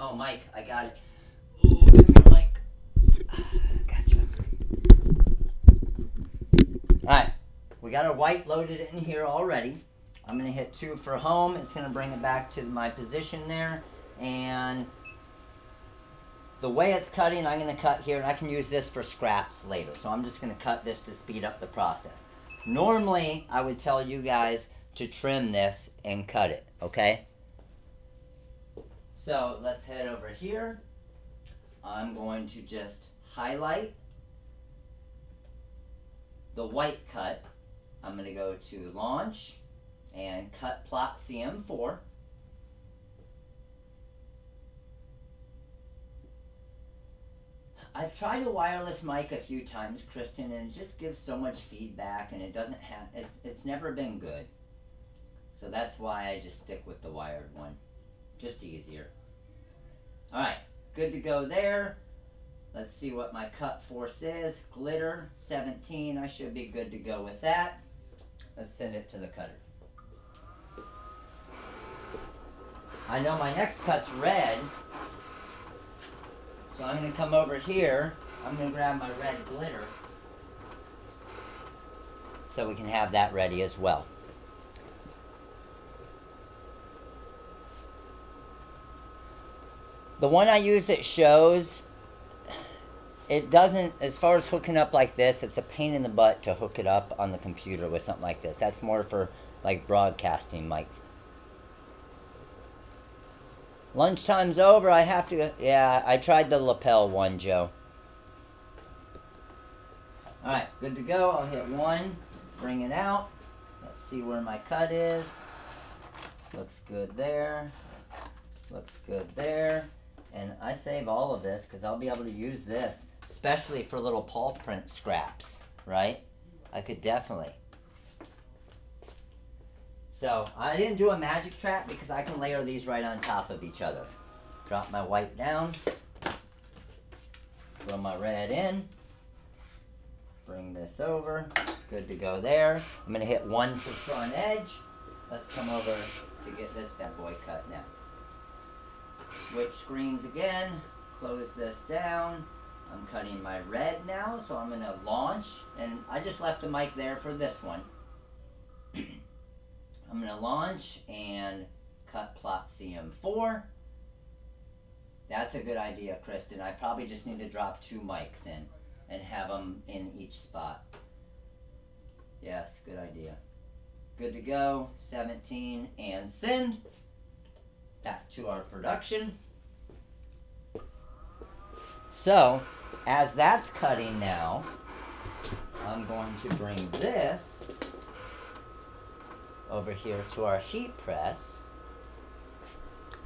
Oh, Mike, I got it. Ooh, come here, Mike. Ah, gotcha. Alright, we got our white loaded in here already. I'm going to hit two for home. It's going to bring it back to my position there. And the way it's cutting, I'm going to cut here, and I can use this for scraps later. So I'm just going to cut this to speed up the process. Normally, I would tell you guys to trim this and cut it, okay? So let's head over here. I'm going to just highlight the white cut. I'm going to go to launch and cut plot C M four. I've tried a wireless mic a few times, Kristen, and it just gives so much feedback, and it doesn't have, it's, it's never been good. So that's why I just stick with the wired one. Just easier. Alright, good to go there. Let's see what my cut force is. Glitter, seventeen. I should be good to go with that. Let's send it to the cutter. I know my next cut's red. So I'm going to come over here, I'm going to grab my red glitter, so we can have that ready as well. The one I use that shows, it doesn't, as far as hooking up like this, it's a pain in the butt to hook it up on the computer with something like this. That's more for like broadcasting mic. Lunchtime's over, I have to go. Yeah, I tried the lapel one, Joe. Alright, good to go. I'll hit one, bring it out. Let's see where my cut is. Looks good there. Looks good there. And I save all of this because I'll be able to use this, especially for little paw print scraps, right? I could definitely. So, I didn't do a magic trap because I can layer these right on top of each other. Drop my white down. Throw my red in. Bring this over. Good to go there. I'm going to hit one for front edge. Let's come over to get this bad boy cut now. Switch screens again, close this down. I'm cutting my red now, so I'm gonna launch, and I just left the mic there for this one. I'm gonna launch and cut plot C M four. That's a good idea, Kristen. I probably just need to drop two mics in and have them in each spot. Yes, good idea. Good to go, seventeen, and send. Back to our production. So, as that's cutting now, I'm going to bring this over here to our heat press.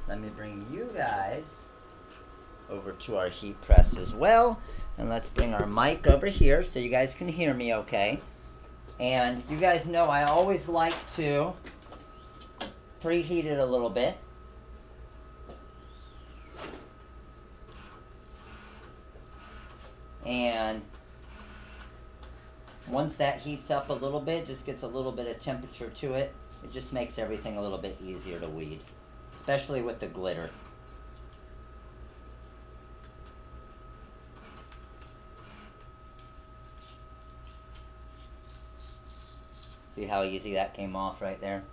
Let me bring you guys over to our heat press as well. And let's bring our mic over here so you guys can hear me okay. And you guys know I always like to preheat it a little bit. And once that heats up a little bit, just gets a little bit of temperature to it, it just makes everything a little bit easier to weed, especially with the glitter. See how easy that came off right there?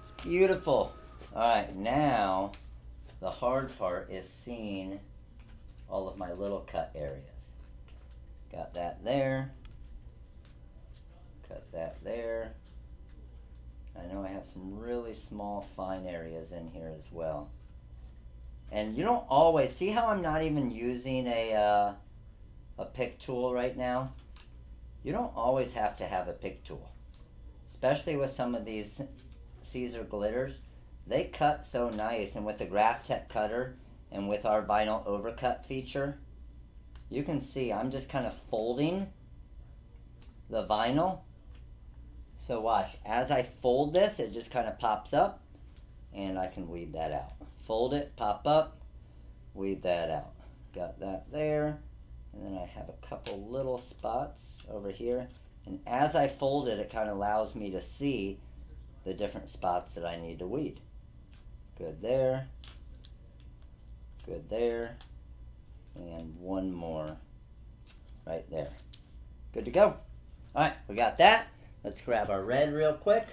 It's beautiful. All right, now the hard part is seeing all of my little cut areas. Got that there, cut that there. I know I have some really small fine areas in here as well. And you don't always, see how I'm not even using a, uh, a pick tool right now? You don't always have to have a pick tool, especially with some of these Caesar glitters. They cut so nice, and with the Graphtec cutter, and with our vinyl overcut feature, you can see I'm just kind of folding the vinyl. So watch, as I fold this, it just kind of pops up, and I can weed that out. Fold it, pop up, weed that out. Got that there, and then I have a couple little spots over here. And as I fold it, it kind of allows me to see the different spots that I need to weed. Good there. Good there, and one more right there. Good to go. All right, we got that. Let's grab our red real quick.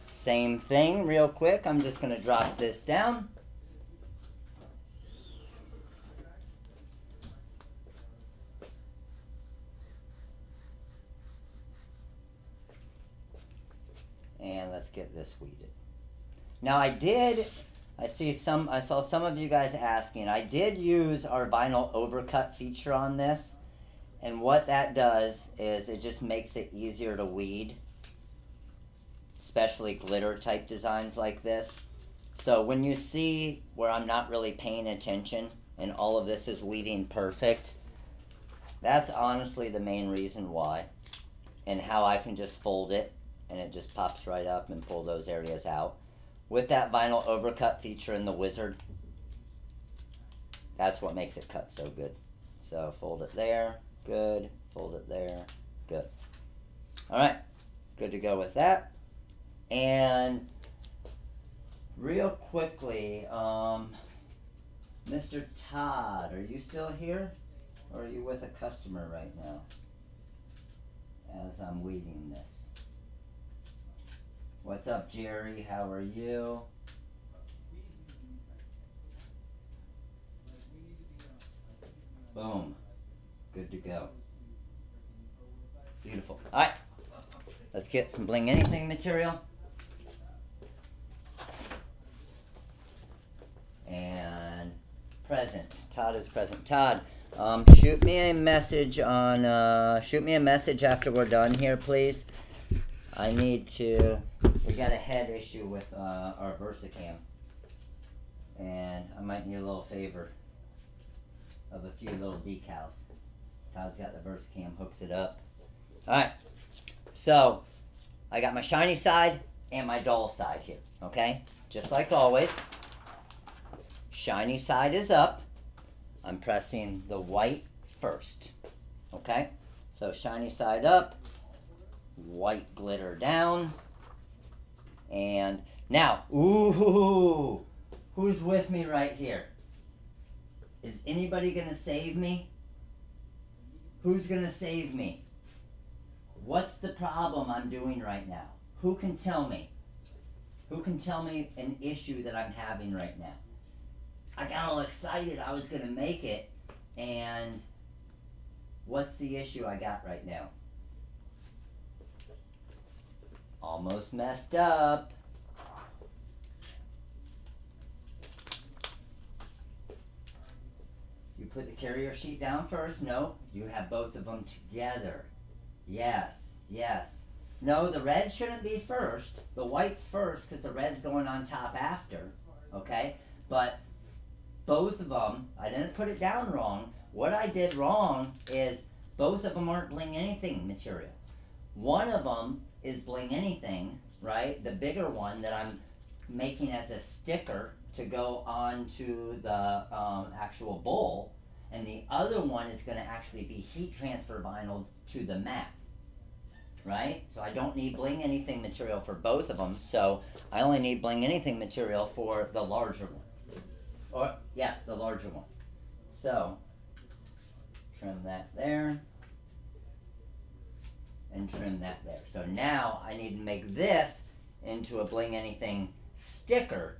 Same thing real quick. I'm just gonna drop this down. And let's get this weeded. Now I did, I see some, I saw some of you guys asking, I did use our vinyl overcut feature on this, and what that does is it just makes it easier to weed, especially glitter type designs like this. So when you see where I'm not really paying attention and all of this is weeding perfect, that's honestly the main reason why, and how I can just fold it and it just pops right up and pull those areas out. With that vinyl overcut feature in the wizard, that's what makes it cut so good. So fold it there, good, fold it there, good. All right, good to go with that. And real quickly, um, Mister Todd, are you still here? Or are you with a customer right now as I'm weeding this? What's up, Jerry? How are you? Boom. Good to go. Beautiful. All right. Let's get some Bling Anything material. And present. Todd is present. Todd, um, shoot me a message on, uh, shoot me a message after we're done here, please. I need to... We got a head issue with uh, our VersaCam, and I might need a little favor of a few little decals. Todd's got the VersaCam, hooks it up. All right, so I got my shiny side and my dull side here, okay? Just like always, shiny side is up. I'm pressing the white first, okay? So shiny side up, white glitter down, and now, ooh, who's with me right here? Is anybody gonna save me? Who's gonna save me? What's the problem I'm doing right now? Who can tell me? Who can tell me an issue that I'm having right now? I got all excited I was gonna make it, and what's the issue I got right now? Almost messed up. You put the carrier sheet down first? No, you have both of them together. Yes, yes. No, the red shouldn't be first. The white's first because the red's going on top after, okay? But both of them, I didn't put it down wrong. What I did wrong is both of them aren't bling anything material. One of them is bling anything, right? The bigger one that I'm making as a sticker to go on to the um, actual bowl, and the other one is gonna actually be heat transfer vinyl to the mat, right? So I don't need bling anything material for both of them, so I only need bling anything material for the larger one. Or, yes, the larger one. So, trim that there, and trim that there. So now I need to make this into a bling anything sticker.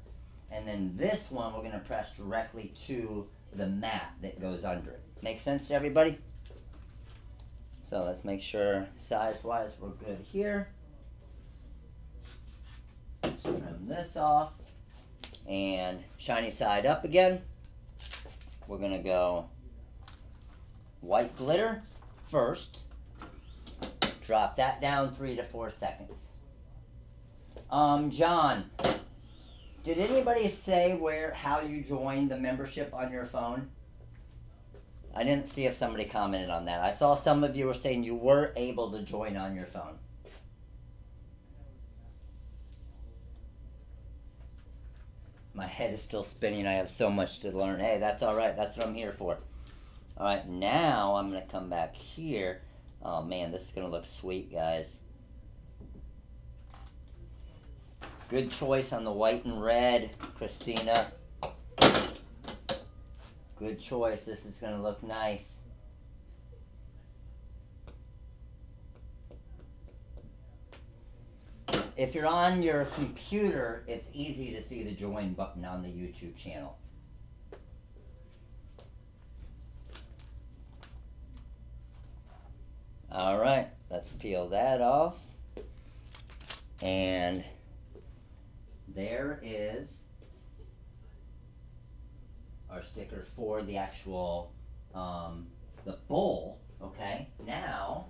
And then this one we're gonna press directly to the mat that goes under it. Make sense to everybody? So let's make sure size-wise we're good here. Let's trim this off. And shiny side up again. We're gonna go white glitter first. Drop that down three to four seconds. Um, John. Did anybody say where, how you joined the membership on your phone? I didn't see if somebody commented on that. I saw some of you were saying you were able to join on your phone. My head is still spinning. I have so much to learn. Hey, that's all right. That's what I'm here for. All right, now I'm going to come back here. Oh, man, this is going to look sweet, guys. Good choice on the white and red, Christina. Good choice. This is going to look nice. If you're on your computer, it's easy to see the join button on the YouTube channel. All right, let's peel that off. And there is our sticker for the actual, um, the bowl, okay? Now,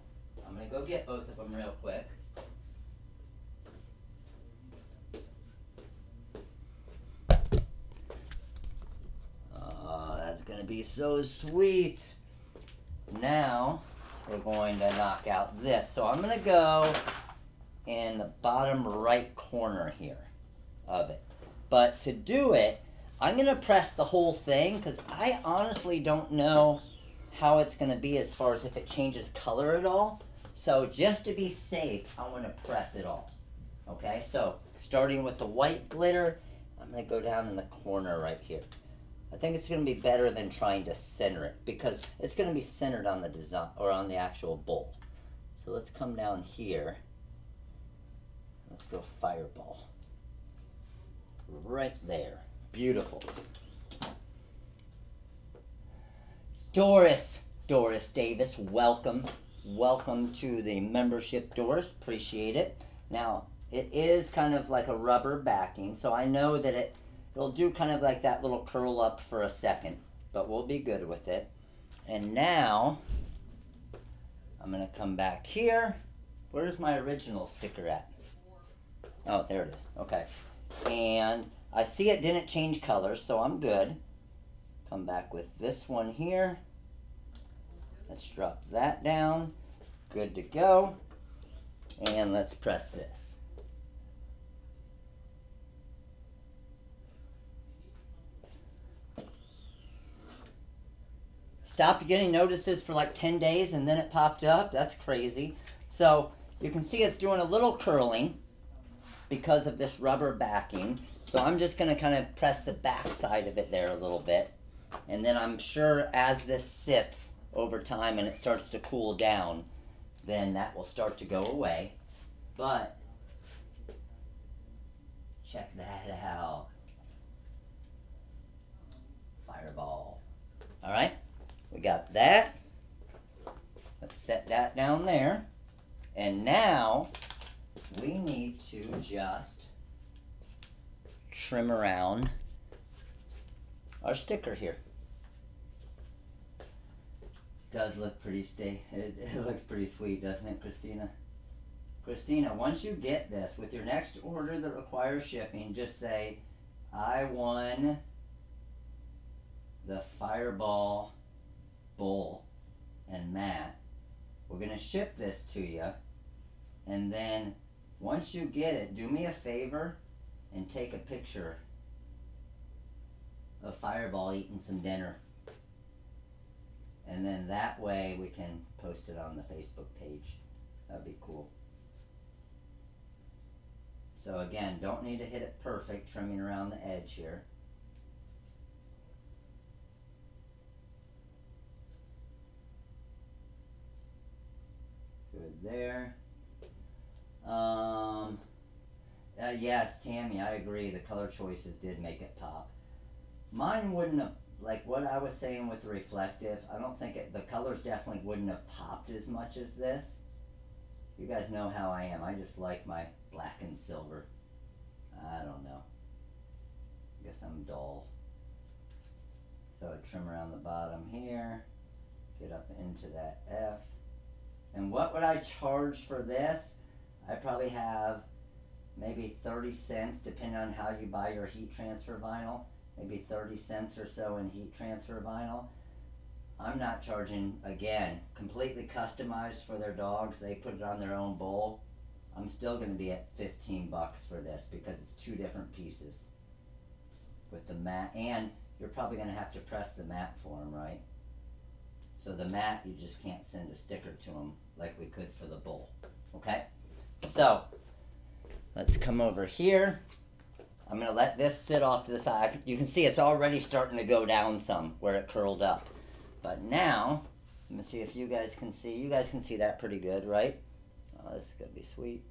I'm gonna go get both of them real quick. Oh, that's gonna be so sweet. Now, we're going to knock out this. So I'm gonna go in the bottom right corner here of it. But to do it, I'm gonna press the whole thing because I honestly don't know how it's gonna be as far as if it changes color at all. So just to be safe, I want to press it all. Okay, so starting with the white glitter, I'm gonna go down in the corner right here. I think it's gonna be better than trying to center it because it's gonna be centered on the design or on the actual bowl. So let's come down here. Let's go Fireball. Right there. Beautiful. Doris, Doris Davis, welcome. Welcome to the membership, Doris. Appreciate it. Now, it is kind of like a rubber backing, so I know that it, it'll do kind of like that little curl up for a second, but we'll be good with it. And now, I'm going to come back here. Where's my original sticker at? Oh, there it is. Okay. And I see it didn't change color, so I'm good. Come back with this one here. Let's drop that down. Good to go. And let's press this. stopped getting notices for like ten days and then it popped up. That's crazy. So you can see it's doing a little curling because of this rubber backing. So I'm just going to kind of press the back side of it there a little bit. And then I'm sure as this sits over time and it starts to cool down, then that will start to go away. But check that out. Fireball. All right, we got that. Let's set that down there. And now we need to just trim around our sticker here. Does look pretty stay. It, it looks pretty sweet, doesn't it, Christina? Christina, once you get this, with your next order that requires shipping, just say, I won the Fireball Bowl and Matt. We're going to ship this to you. And then once you get it, do me a favor and take a picture of Fireball eating some dinner. And then that way we can post it on the Facebook page. That'd be cool. So again, don't need to hit it perfect, trimming around the edge here. Good there. Um, uh, yes, Tammy, I agree. The color choices did make it pop. Mine wouldn't have, like what I was saying with the reflective, I don't think it, the colors definitely wouldn't have popped as much as this. You guys know how I am. I just like my black and silver. I don't know. I guess I'm dull. So I trim around the bottom here. Get up into that F. And what would I charge for this? I probably have maybe thirty cents, depending on how you buy your heat transfer vinyl. Maybe thirty cents or so in heat transfer vinyl. I'm not charging, again, completely customized for their dogs. They put it on their own bowl. I'm still going to be at fifteen bucks for this because it's two different pieces with the mat. And you're probably going to have to press the mat for them, right? So the mat, you just can't send a sticker to them like we could for the bowl, okay? So let's come over here. I'm going to let this sit off to the side. You can see it's already starting to go down some where it curled up. But now, let me see if you guys can see. You guys can see that pretty good, right? Oh, this is going to be sweet.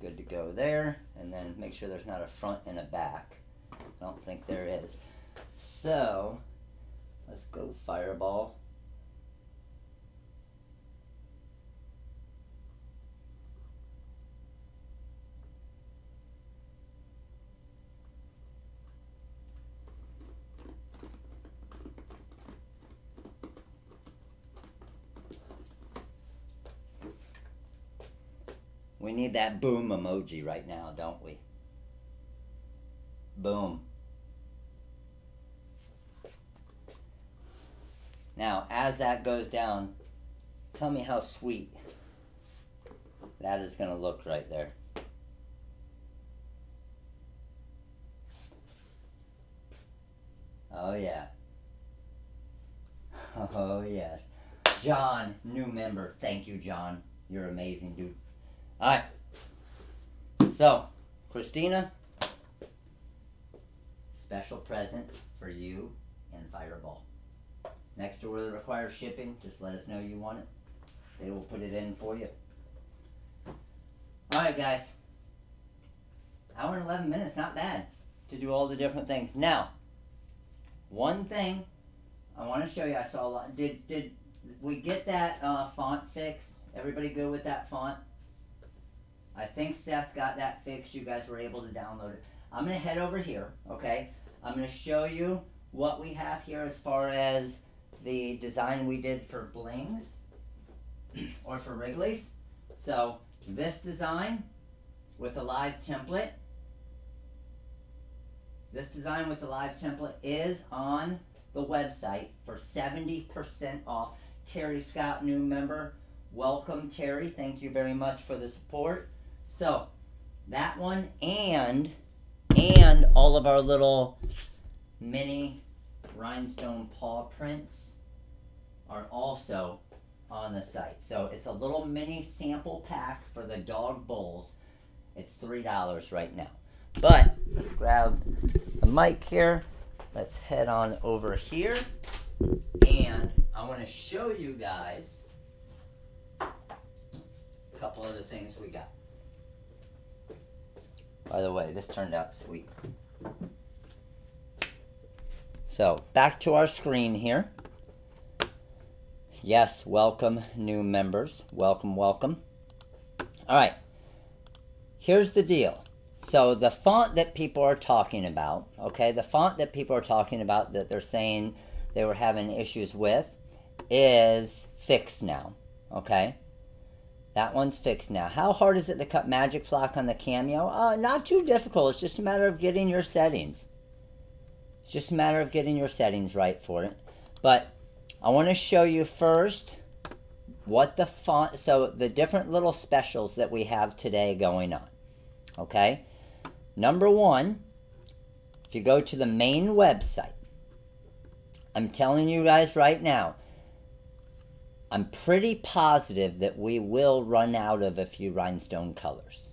Good to go there. And then make sure there's not a front and a back. I don't think there is. So, let's go Fireball. We need that boom emoji right now, don't we? Boom. Now, as that goes down, tell me how sweet that is going to look right there. Oh, yeah. Oh, yes. John, new member. Thank you, John. You're amazing, dude. Alright, so, Christina, special present for you and Fireball. Next order that requires shipping, just let us know you want it. They will put it in for you. Alright guys, hour and eleven minutes, not bad to do all the different things. Now, one thing I want to show you, I saw a lot, did, did we get that uh, font fixed? Everybody good with that font? I think Seth got that fixed. You guys were able to download it. I'm going to head over here, okay? I'm going to show you what we have here as far as the design we did for Blings or for Wrigley's. So this design with a live template, this design with a live template is on the website for seventy percent off. Terry Scott, new member. Welcome, Terry. Thank you very much for the support. So, that one, and and all of our little mini rhinestone paw prints are also on the site. So it's a little mini sample pack for the dog bowls. It's three dollars right now. But let's grab a mic here. Let's head on over here. And I want to show you guys a couple of the things we got. By the way, this turned out sweet. So back to our screen here. Yes, welcome new members. Welcome, welcome. All right, here's the deal. So the font that people are talking about, okay, the font that people are talking about that they're saying they were having issues with is fixed now, okay? That one's fixed now. How hard is it to cut Magic Flock on the Cameo? Uh, not too difficult. It's just a matter of getting your settings. It's just a matter of getting your settings right for it. But I want to show you first what the font, so the different little specials that we have today going on, okay? Number one, if you go to the main website, I'm telling you guys right now, I'm pretty positive that we will run out of a few rhinestone colors.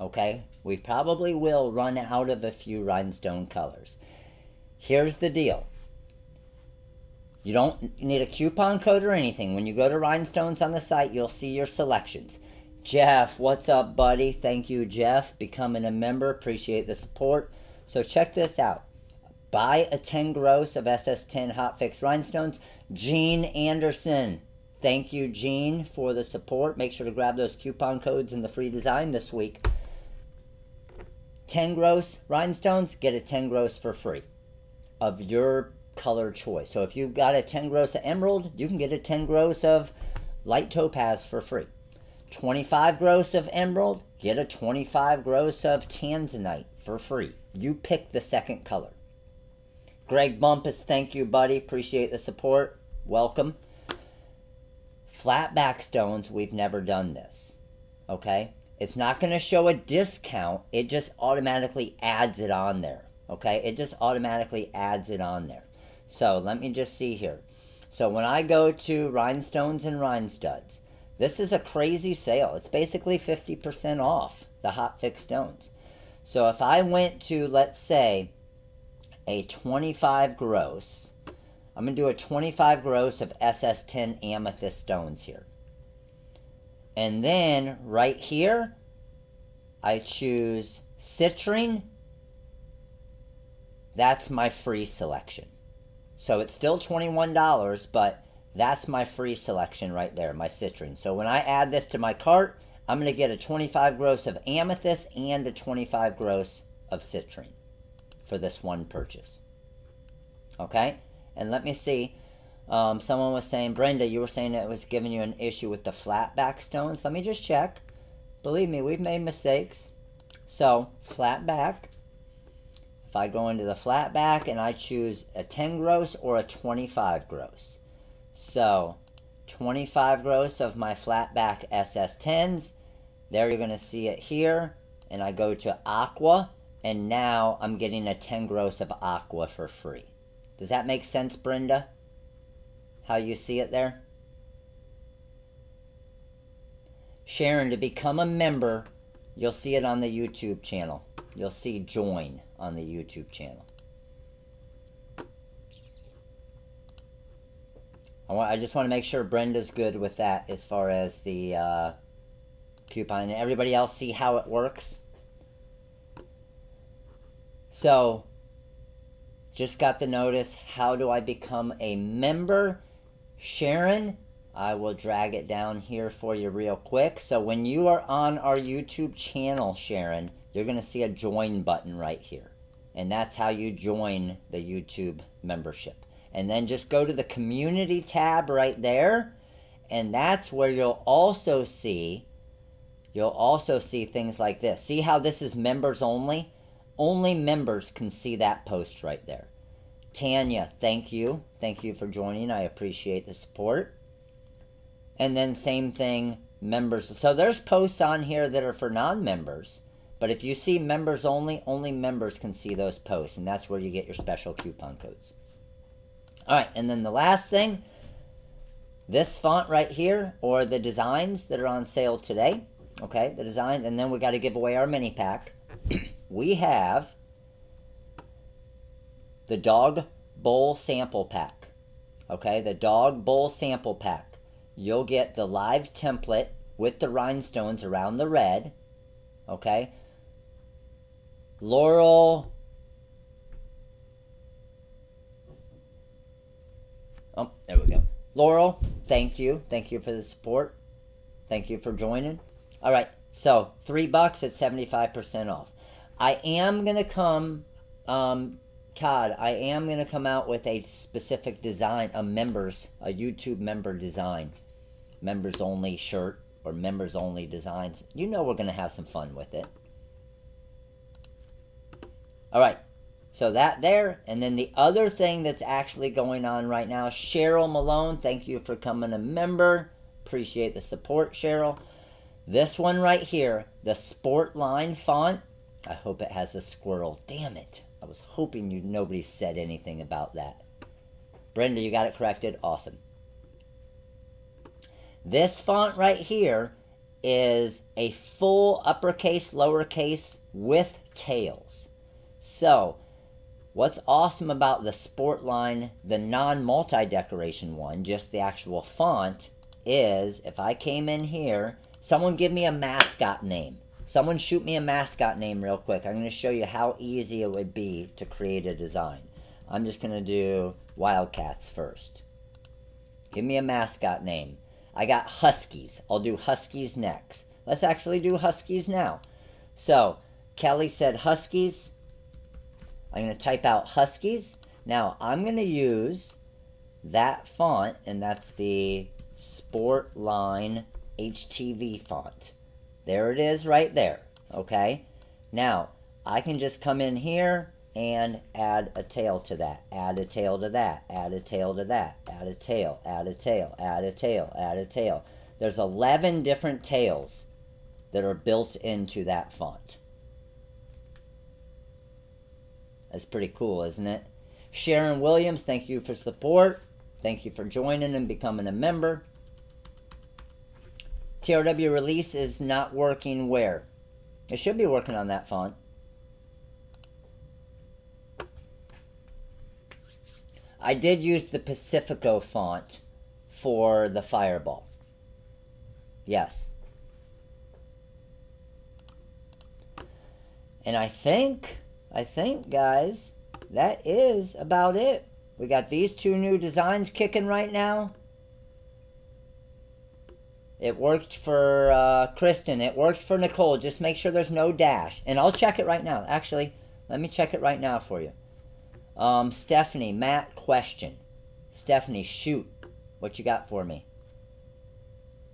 Okay? We probably will run out of a few rhinestone colors. Here's the deal. You don't need a coupon code or anything. When you go to Rhinestones on the site, you'll see your selections. Jeff, what's up, buddy? Thank you, Jeff. Becoming a member. Appreciate the support. So check this out. Buy a ten gross of S S ten Hotfix Rhinestones. Gene Anderson. Thank you, Gene, for the support. Make sure to grab those coupon codes in the free design this week. ten gross rhinestones, get a ten gross for free of your color choice. So if you've got a ten gross of emerald, you can get a ten gross of light topaz for free. twenty-five gross of emerald, get a twenty-five gross of tanzanite for free. You pick the second color. Greg Bumpus, thank you, buddy. Appreciate the support. Welcome. Flat back stones, we've never done this, okay? It's not going to show a discount. It just automatically adds it on there, okay? It just automatically adds it on there. So let me just see here. So when I go to Rhinestones and Rhinestuds, this is a crazy sale. It's basically fifty percent off the hotfix stones. So if I went to, let's say, a twenty-five gross, I'm going to do a twenty-five gross of S S ten amethyst stones here. And then right here, I choose citrine. That's my free selection. So it's still twenty-one dollars, but that's my free selection right there, my citrine. So when I add this to my cart, I'm going to get a twenty-five gross of amethyst and a twenty-five gross of citrine for this one purchase. Okay? And let me see, um, someone was saying, Brenda, you were saying that it was giving you an issue with the flat back stones. Let me just check. Believe me, we've made mistakes. So, flat back. If I go into the flat back and I choose a ten gross or a twenty-five gross. So, twenty-five gross of my flat back S S tens. There you're going to see it here. And I go to aqua. And now I'm getting a ten gross of aqua for free. Does that make sense, Brenda? How you see it there? Sharon, to become a member, you'll see it on the YouTube channel. You'll see join on the YouTube channel. I, want, I just want to make sure Brenda's good with that as far as the uh, coupon. Everybody else see how it works? So, just got the notice. How do I become a member? Sharon, I will drag it down here for you real quick. So when you are on our YouTube channel, Sharon, you're going to see a join button right here. And that's how you join the YouTube membership. And then just go to the community tab right there. And that's where you'll also see, you'll also see things like this. See how this is members only? Only members can see that post right there. Tanya, thank you. Thank you for joining. I appreciate the support. And then same thing, members. So there's posts on here that are for non-members But if you see members only, only members can see those posts, and that's where you get your special coupon codes. All right, and then the last thing, this font right here, or the designs that are on sale today, okay, the designs, and then we got to give away our mini pack. We have the Dog Bowl Sample Pack, okay, the Dog Bowl Sample Pack. You'll get the live template with the rhinestones around the red, okay, Laurel, oh, there we go, Laurel, thank you, thank you for the support, thank you for joining. All right, so three bucks at seventy-five percent off. I am going to come, um, Todd, I am going to come out with a specific design, a members, a YouTube member design, members only shirt, or members only designs. You know we're going to have some fun with it. All right, so that there, and then the other thing that's actually going on right now, Cheryl Malone, thank you for coming a member, appreciate the support, Cheryl. This one right here, the Sportline font, I hope it has a squirrel, damn it, I was hoping you nobody said anything about that. Brenda, you got it corrected, awesome. This font right here is a full uppercase, lowercase with tails. So what's awesome about the Sportline, the non-multi-decoration one, just the actual font, is if I came in here, someone give me a mascot name. Someone shoot me a mascot name real quick. I'm going to show you how easy it would be to create a design. I'm just going to do Wildcats first. Give me a mascot name. I got Huskies. I'll do Huskies next. Let's actually do Huskies now. So, Kelly said Huskies. I'm going to type out Huskies. Now, I'm going to use that font, and that's the Sportline H T V font. There it is right there, okay? Now, I can just come in here and add a tail to that, add a tail to that, add a tail to that, add a tail, add a tail, add a tail, add a tail. There's eleven different tails that are built into that font. That's pretty cool, isn't it? Sharon Williams, thank you for support. Thank you for joining and becoming a member. T R W release is not working where? It should be working on that font. I did use the Pacifico font for the Fireball. Yes. And I think, I think, guys, that is about it. We got these two new designs kicking right now. It worked for uh, Kristen. It worked for Nicole. Just make sure there's no dash. And I'll check it right now. Actually, let me check it right now for you. Um, Stephanie, Matt, question. Stephanie, shoot. What you got for me?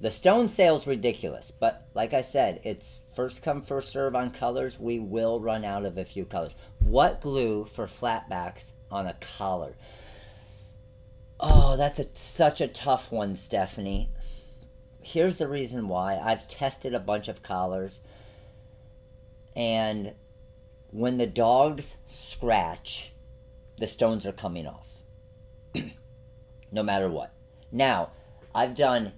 The stone sale's ridiculous, but like I said, it's first come, first serve on colors. We will run out of a few colors. What glue for flatbacks on a collar? Oh, that's a, such a tough one, Stephanie. Here's the reason why. I've tested a bunch of collars, and when the dogs scratch, the stones are coming off, no matter what. Now, I've done,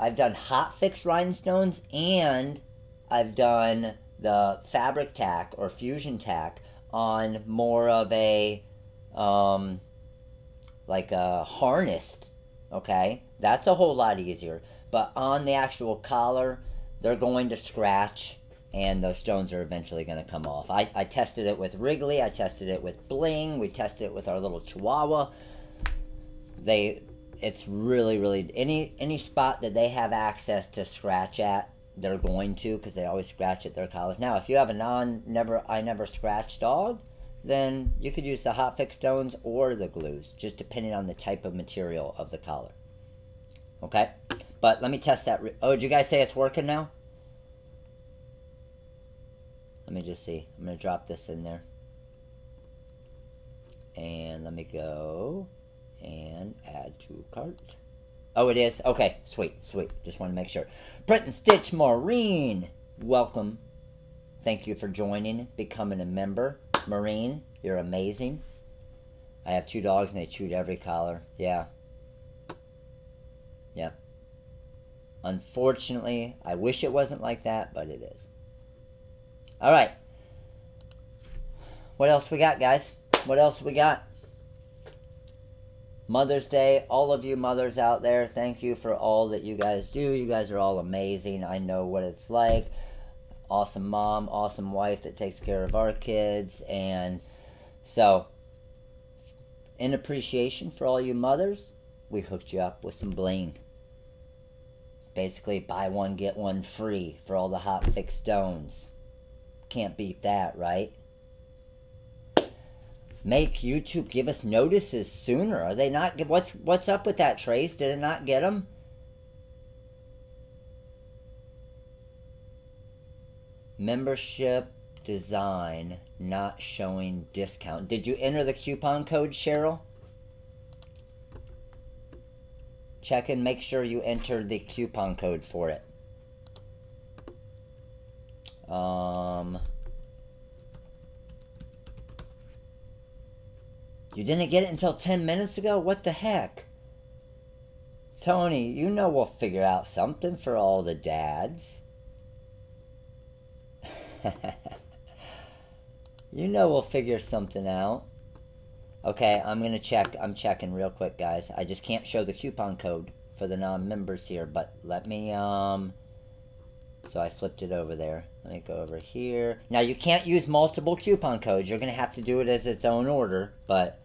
I've done hot fix rhinestones, and I've done the fabric tack or fusion tack on more of a, um, like a harnessed. Okay, that's a whole lot easier. But on the actual collar, they're going to scratch, and those stones are eventually going to come off. I, I tested it with Wrigley. I tested it with Bling. We tested it with our little Chihuahua. They, it's really, really, any any spot that they have access to scratch at, they're going to, because they always scratch at their collars. Now, if you have a non never I never scratch dog, then you could use the hot fix stones or the glues, just depending on the type of material of the collar. Okay, but let me test that. Oh, did you guys say it's working now? Let me just see. I'm going to drop this in there. And let me go and add to cart. Oh, it is? Okay, sweet, sweet. Just want to make sure. Print and Stitch Maureen, welcome. Thank you for joining, becoming a member. Marine, you're amazing. I have two dogs and they chewed every collar. Yeah. Yeah. Unfortunately, I wish it wasn't like that, but it is. All right. What else we got, guys? What else we got? Mother's Day. All of you mothers out there, thank you for all that you guys do. You guys are all amazing. I know what it's like. Awesome mom, awesome wife that takes care of our kids. And so, in appreciation for all you mothers, we hooked you up with some bling. Basically, buy one, get one free for all the hot fix stones. Can't beat that, right? Make YouTube give us notices sooner. Are they not? What's what's up with that, Trace? Did it not get them? Membership design not showing discount. Did you enter the coupon code, Cheryl? Check and make sure you enter the coupon code for it. Um, you didn't get it until ten minutes ago? What the heck? Tony, you know we'll figure out something for all the dads. You know we'll figure something out. Okay, I'm gonna check. I'm checking real quick, guys. I just can't show the coupon code for the non-members here, but let me, um... so I flipped it over there. Let me go over here. Now, you can't use multiple coupon codes. You're gonna have to do it as its own order, but...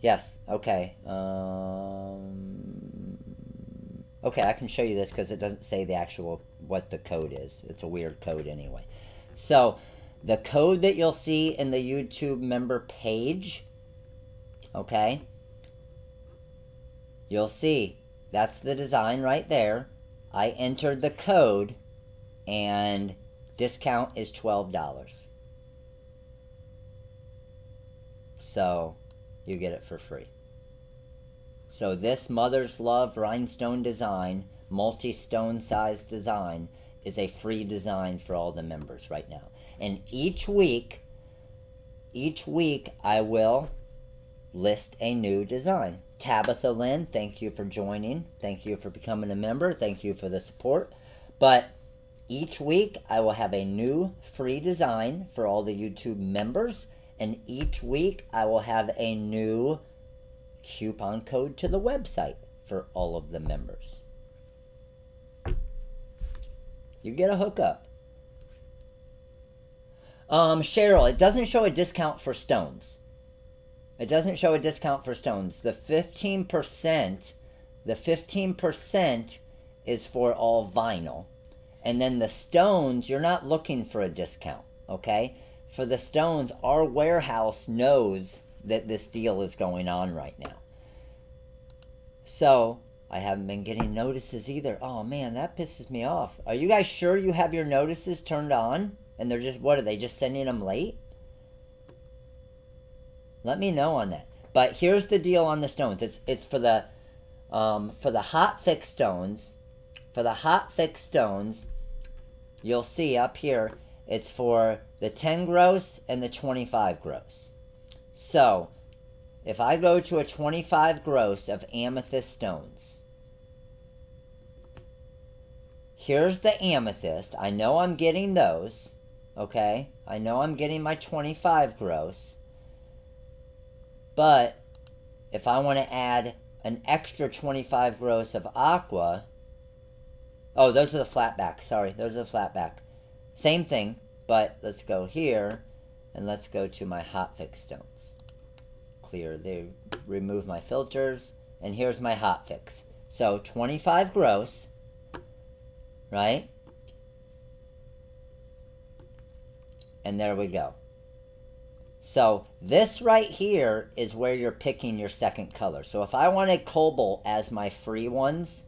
yes, okay. Um, okay, I can show you this because it doesn't say the actual, what the code is. It's a weird code anyway. So, the code that you'll see in the YouTube member page, okay, you'll see, that's the design right there. I entered the code, and discount is twelve dollars. So... you get it for free. So this Mother's Love Rhinestone Design, multi-stone size design, is a free design for all the members right now. And each week, each week I will list a new design. Tabitha Lynn, thank you for joining. Thank you for becoming a member. Thank you for the support. But each week I will have a new free design for all the YouTube members. And each week, I will have a new coupon code to the website for all of the members. You get a hookup. Um, Cheryl, it doesn't show a discount for stones. It doesn't show a discount for stones. The fifteen percent, the fifteen percent is for all vinyl. And then the stones, you're not looking for a discount, okay? For the stones, our warehouse knows that this deal is going on right now. So, I haven't been getting notices either. Oh man, that pisses me off. Are you guys sure you have your notices turned on? And they're just, what, are they just sending them late? Let me know on that. But here's the deal on the stones. It's it's for the, um, for the hot thick stones, for the hot thick stones, you'll see up here, it's for the ten gross and the twenty-five gross. So, if I go to a twenty-five gross of amethyst stones, here's the amethyst. I know I'm getting those, okay? I know I'm getting my twenty-five gross. But, if I want to add an extra twenty-five gross of aqua, oh, those are the flatback, sorry, those are the flatback. Same thing, but let's go here, and let's go to my hotfix stones. Clear, they remove my filters, and here's my hotfix. So, twenty-five gross, right? And there we go. So, this right here is where you're picking your second color. So, if I wanted cobalt as my free ones,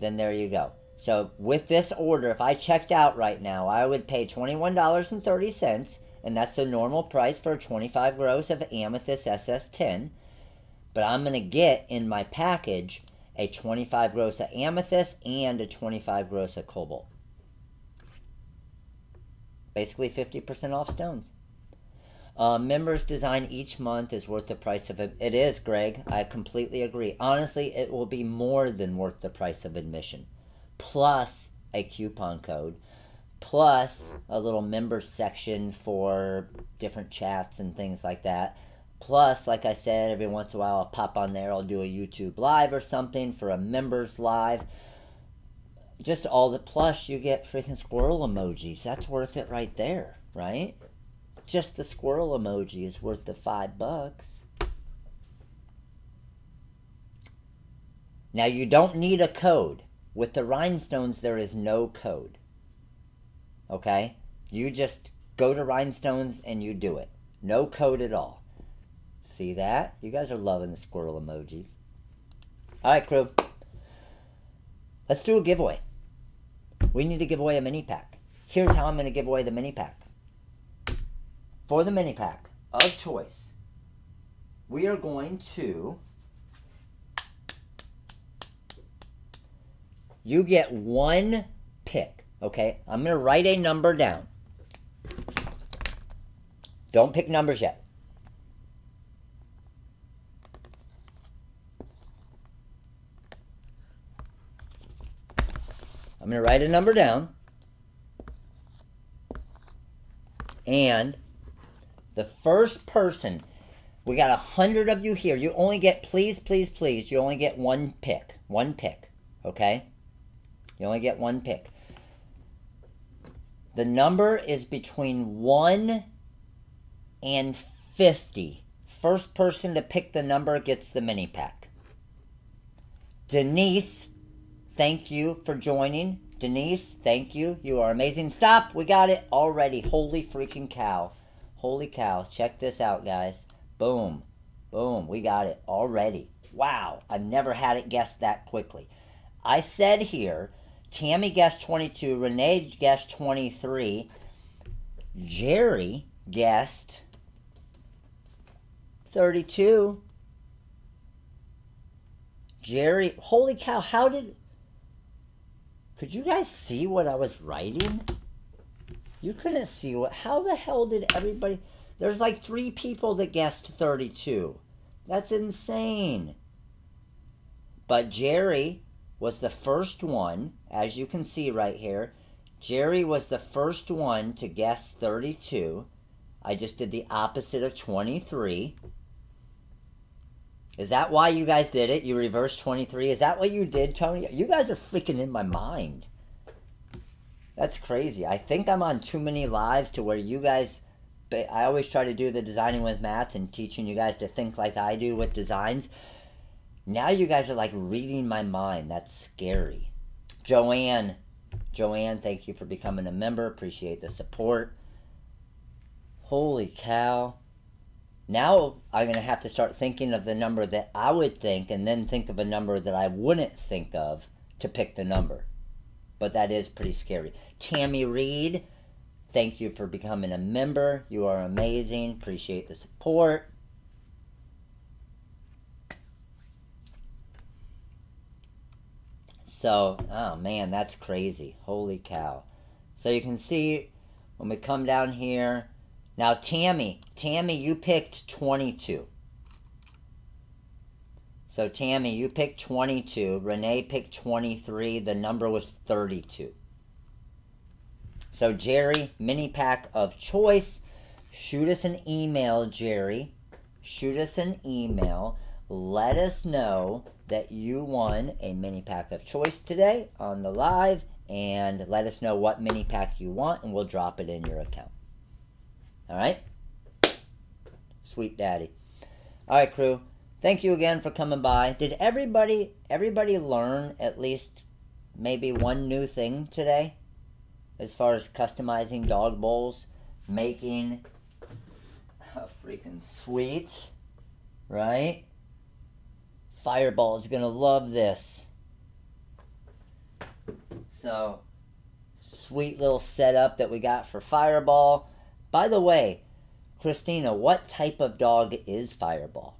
then there you go. So, with this order, if I checked out right now, I would pay twenty-one dollars and thirty cents, and that's the normal price for twenty-five gross of Amethyst S S ten. but I'm going to get in my package a twenty-five grossa amethyst and a twenty-five grossa cobalt. Basically fifty percent off stones. Uh, members design each month is worth the price of it. It is, Greg. I completely agree. Honestly, it will be more than worth the price of admission. Plus a coupon code. Plus a little member section for different chats and things like that. Plus, like I said, every once in a while I'll pop on there. I'll do a YouTube live or something for a members live. Just all the plus, you get freaking squirrel emojis. That's worth it right there, right? Just the squirrel emoji is worth the five bucks. Now, you don't need a code. With the rhinestones, there is no code. Okay? You just go to rhinestones and you do it. No code at all. See that? You guys are loving the squirrel emojis. All right, crew. Let's do a giveaway. We need to give away a mini pack. Here's how I'm going to give away the mini pack. For the mini pack of choice, we are going to... You get one pick, okay? I'm going to write a number down. Don't pick numbers yet. I'm going to write a number down. And the first person, we got a hundred of you here. You only get, please, please, please, you only get one pick. One pick, okay? You only get one pick. The number is between one and fifty. First person to pick the number gets the mini pack. Denise, thank you for joining. Denise, thank you. You are amazing. Stop. We got it already. Holy freaking cow. Holy cow. Check this out, guys. Boom. Boom. We got it already. Wow. I've never had it guessed that quickly. I said here, Tammy guessed twenty-two. Renee guessed twenty-three. Jerry guessed thirty-two. Jerry. Holy cow. How did... Could you guys see what I was writing? You couldn't see what, how the hell did everybody, there's like three people that guessed thirty-two. That's insane. But Jerry was the first one, as you can see right here. Jerry was the first one to guess thirty-two. I just did the opposite of twenty-three. Is that why you guys did it? You reversed twenty-three? Is that what you did, Tony? You guys are freaking in my mind. That's crazy. I think I'm on too many lives to where you guys... I always try to do the designing with maths and teaching you guys to think like I do with designs. Now you guys are like reading my mind. That's scary. Joanne. Joanne, thank you for becoming a member. Appreciate the support. Holy cow. Now I'm going to have to start thinking of the number that I would think and then think of a number that I wouldn't think of to pick the number. But that is pretty scary. Tammy Reed, thank you for becoming a member. You are amazing. Appreciate the support. So, oh man, that's crazy. Holy cow. So you can see when we come down here, now, Tammy, Tammy, you picked twenty-two. So, Tammy, you picked twenty-two. Renee picked twenty-three. The number was thirty-two. So, Jerry, mini pack of choice. Shoot us an email, Jerry. Shoot us an email. Let us know that you won a mini pack of choice today on the live. And let us know what mini pack you want, and we'll drop it in your account. All right? Sweet daddy. All right, crew. Thank you again for coming by. Did everybody everybody learn at least maybe one new thing today as far as customizing dog bowls, making a freaking sweet, right? Fireball is going to love this. So, sweet little setup that we got for Fireball. By the way, Christina, what type of dog is Fireball?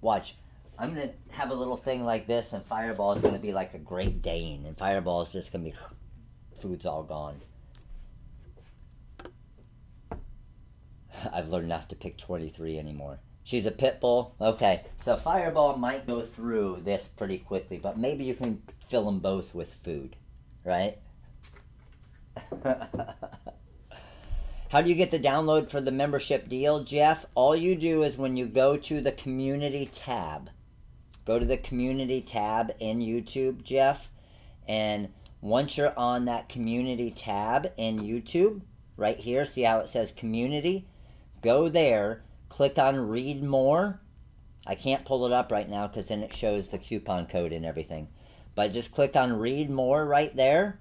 Watch. I'm going to have a little thing like this, and Fireball is going to be like a Great Dane, and Fireball is just going to be, food's all gone. I've learned not to pick twenty-three anymore. She's a pit bull. Okay, so Fireball might go through this pretty quickly, but maybe you can fill them both with food, right? How do you get the download for the membership deal, Jeff? All you do is when you go to the community tab, go to the community tab in YouTube, Jeff, and once you're on that community tab in YouTube, right here, see how it says community? Go there, click on read more. I can't pull it up right now because then it shows the coupon code and everything. But just click on read more right there,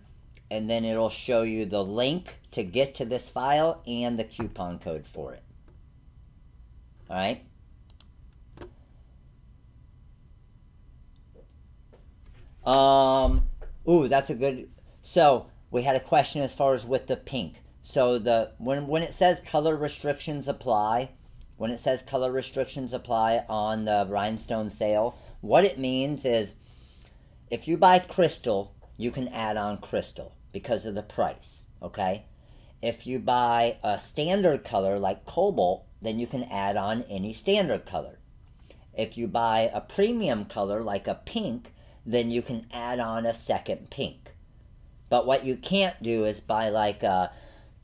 and then it'll show you the link to get to this file and the coupon code for it. All right? Um, ooh, that's a good... So, we had a question as far as with the pink. So the when when it says color restrictions apply, when it says color restrictions apply on the rhinestone sale, what it means is if you buy crystal, you can add on crystal because of the price, okay? If you buy a standard color like cobalt, then you can add on any standard color. If you buy a premium color like a pink, then you can add on a second pink. But what you can't do is buy like a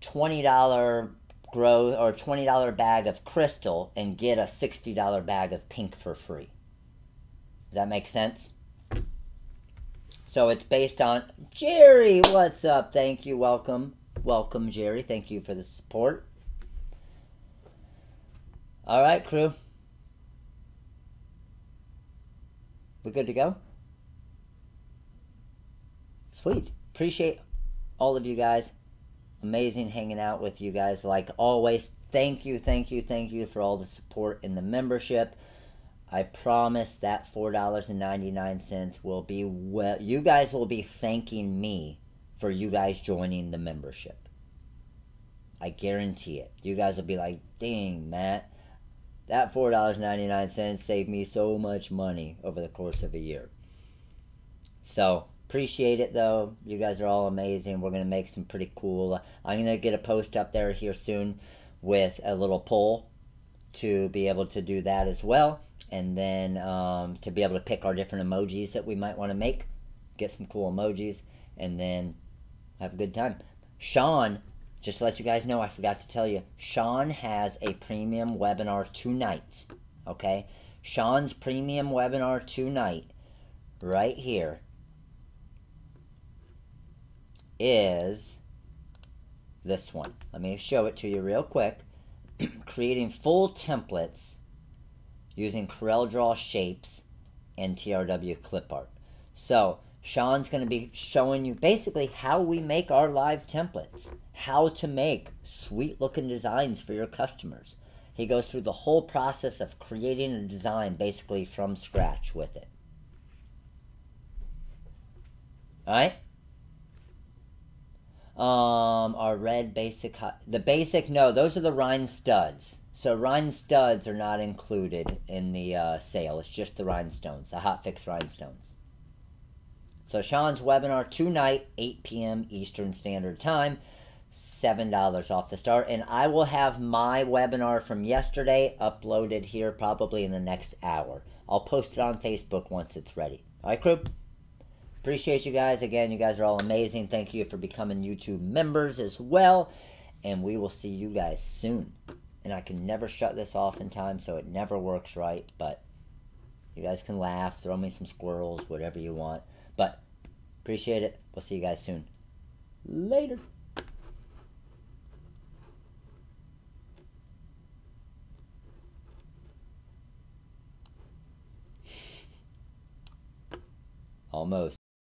twenty dollar grow or twenty dollar bag of crystal and get a sixty dollar bag of pink for free. Does that make sense? So it's based on... Jerry, what's up? Thank you. Welcome. Welcome, Jerry. Thank you for the support. All right, crew. We're good to go? Sweet. Appreciate all of you guys. Amazing hanging out with you guys like always. Thank you, thank you, thank you for all the support in the membership. I promise that four ninety-nine will be well. You guys will be thanking me for you guys joining the membership. I guarantee it. You guys will be like, dang, Matt, that four ninety-nine saved me so much money over the course of a year. So... Appreciate it, though. You guys are all amazing. We're going to make some pretty cool... I'm going to get a post up there here soon with a little poll to be able to do that as well. And then um, to be able to pick our different emojis that we might want to make. Get some cool emojis. And then have a good time. Sean, just to let you guys know, I forgot to tell you. Sean has a premium webinar tonight. Okay? Sean's premium webinar tonight, right here, is this one. Let me show it to you real quick. Creating full templates using CorelDraw shapes and T R W clip art. So Sean's going to be showing you basically how we make our live templates, how to make sweet looking designs for your customers. He goes through the whole process of creating a design basically from scratch with it. All right? Um, our red basic, the basic, no, those are the Rhine studs. So Rhine studs are not included in the uh, sale. It's just the rhinestones, the hotfix rhinestones. So Sean's webinar tonight, eight P M Eastern Standard Time, seven dollars off the start. And I will have my webinar from yesterday uploaded here probably in the next hour. I'll post it on Facebook once it's ready. All right, crew. Appreciate you guys. Again, you guys are all amazing. Thank you for becoming YouTube members as well. And we will see you guys soon. And I can never shut this off in time, so it never works right. But you guys can laugh, throw me some squirrels, whatever you want. But appreciate it. We'll see you guys soon. Later. Almost.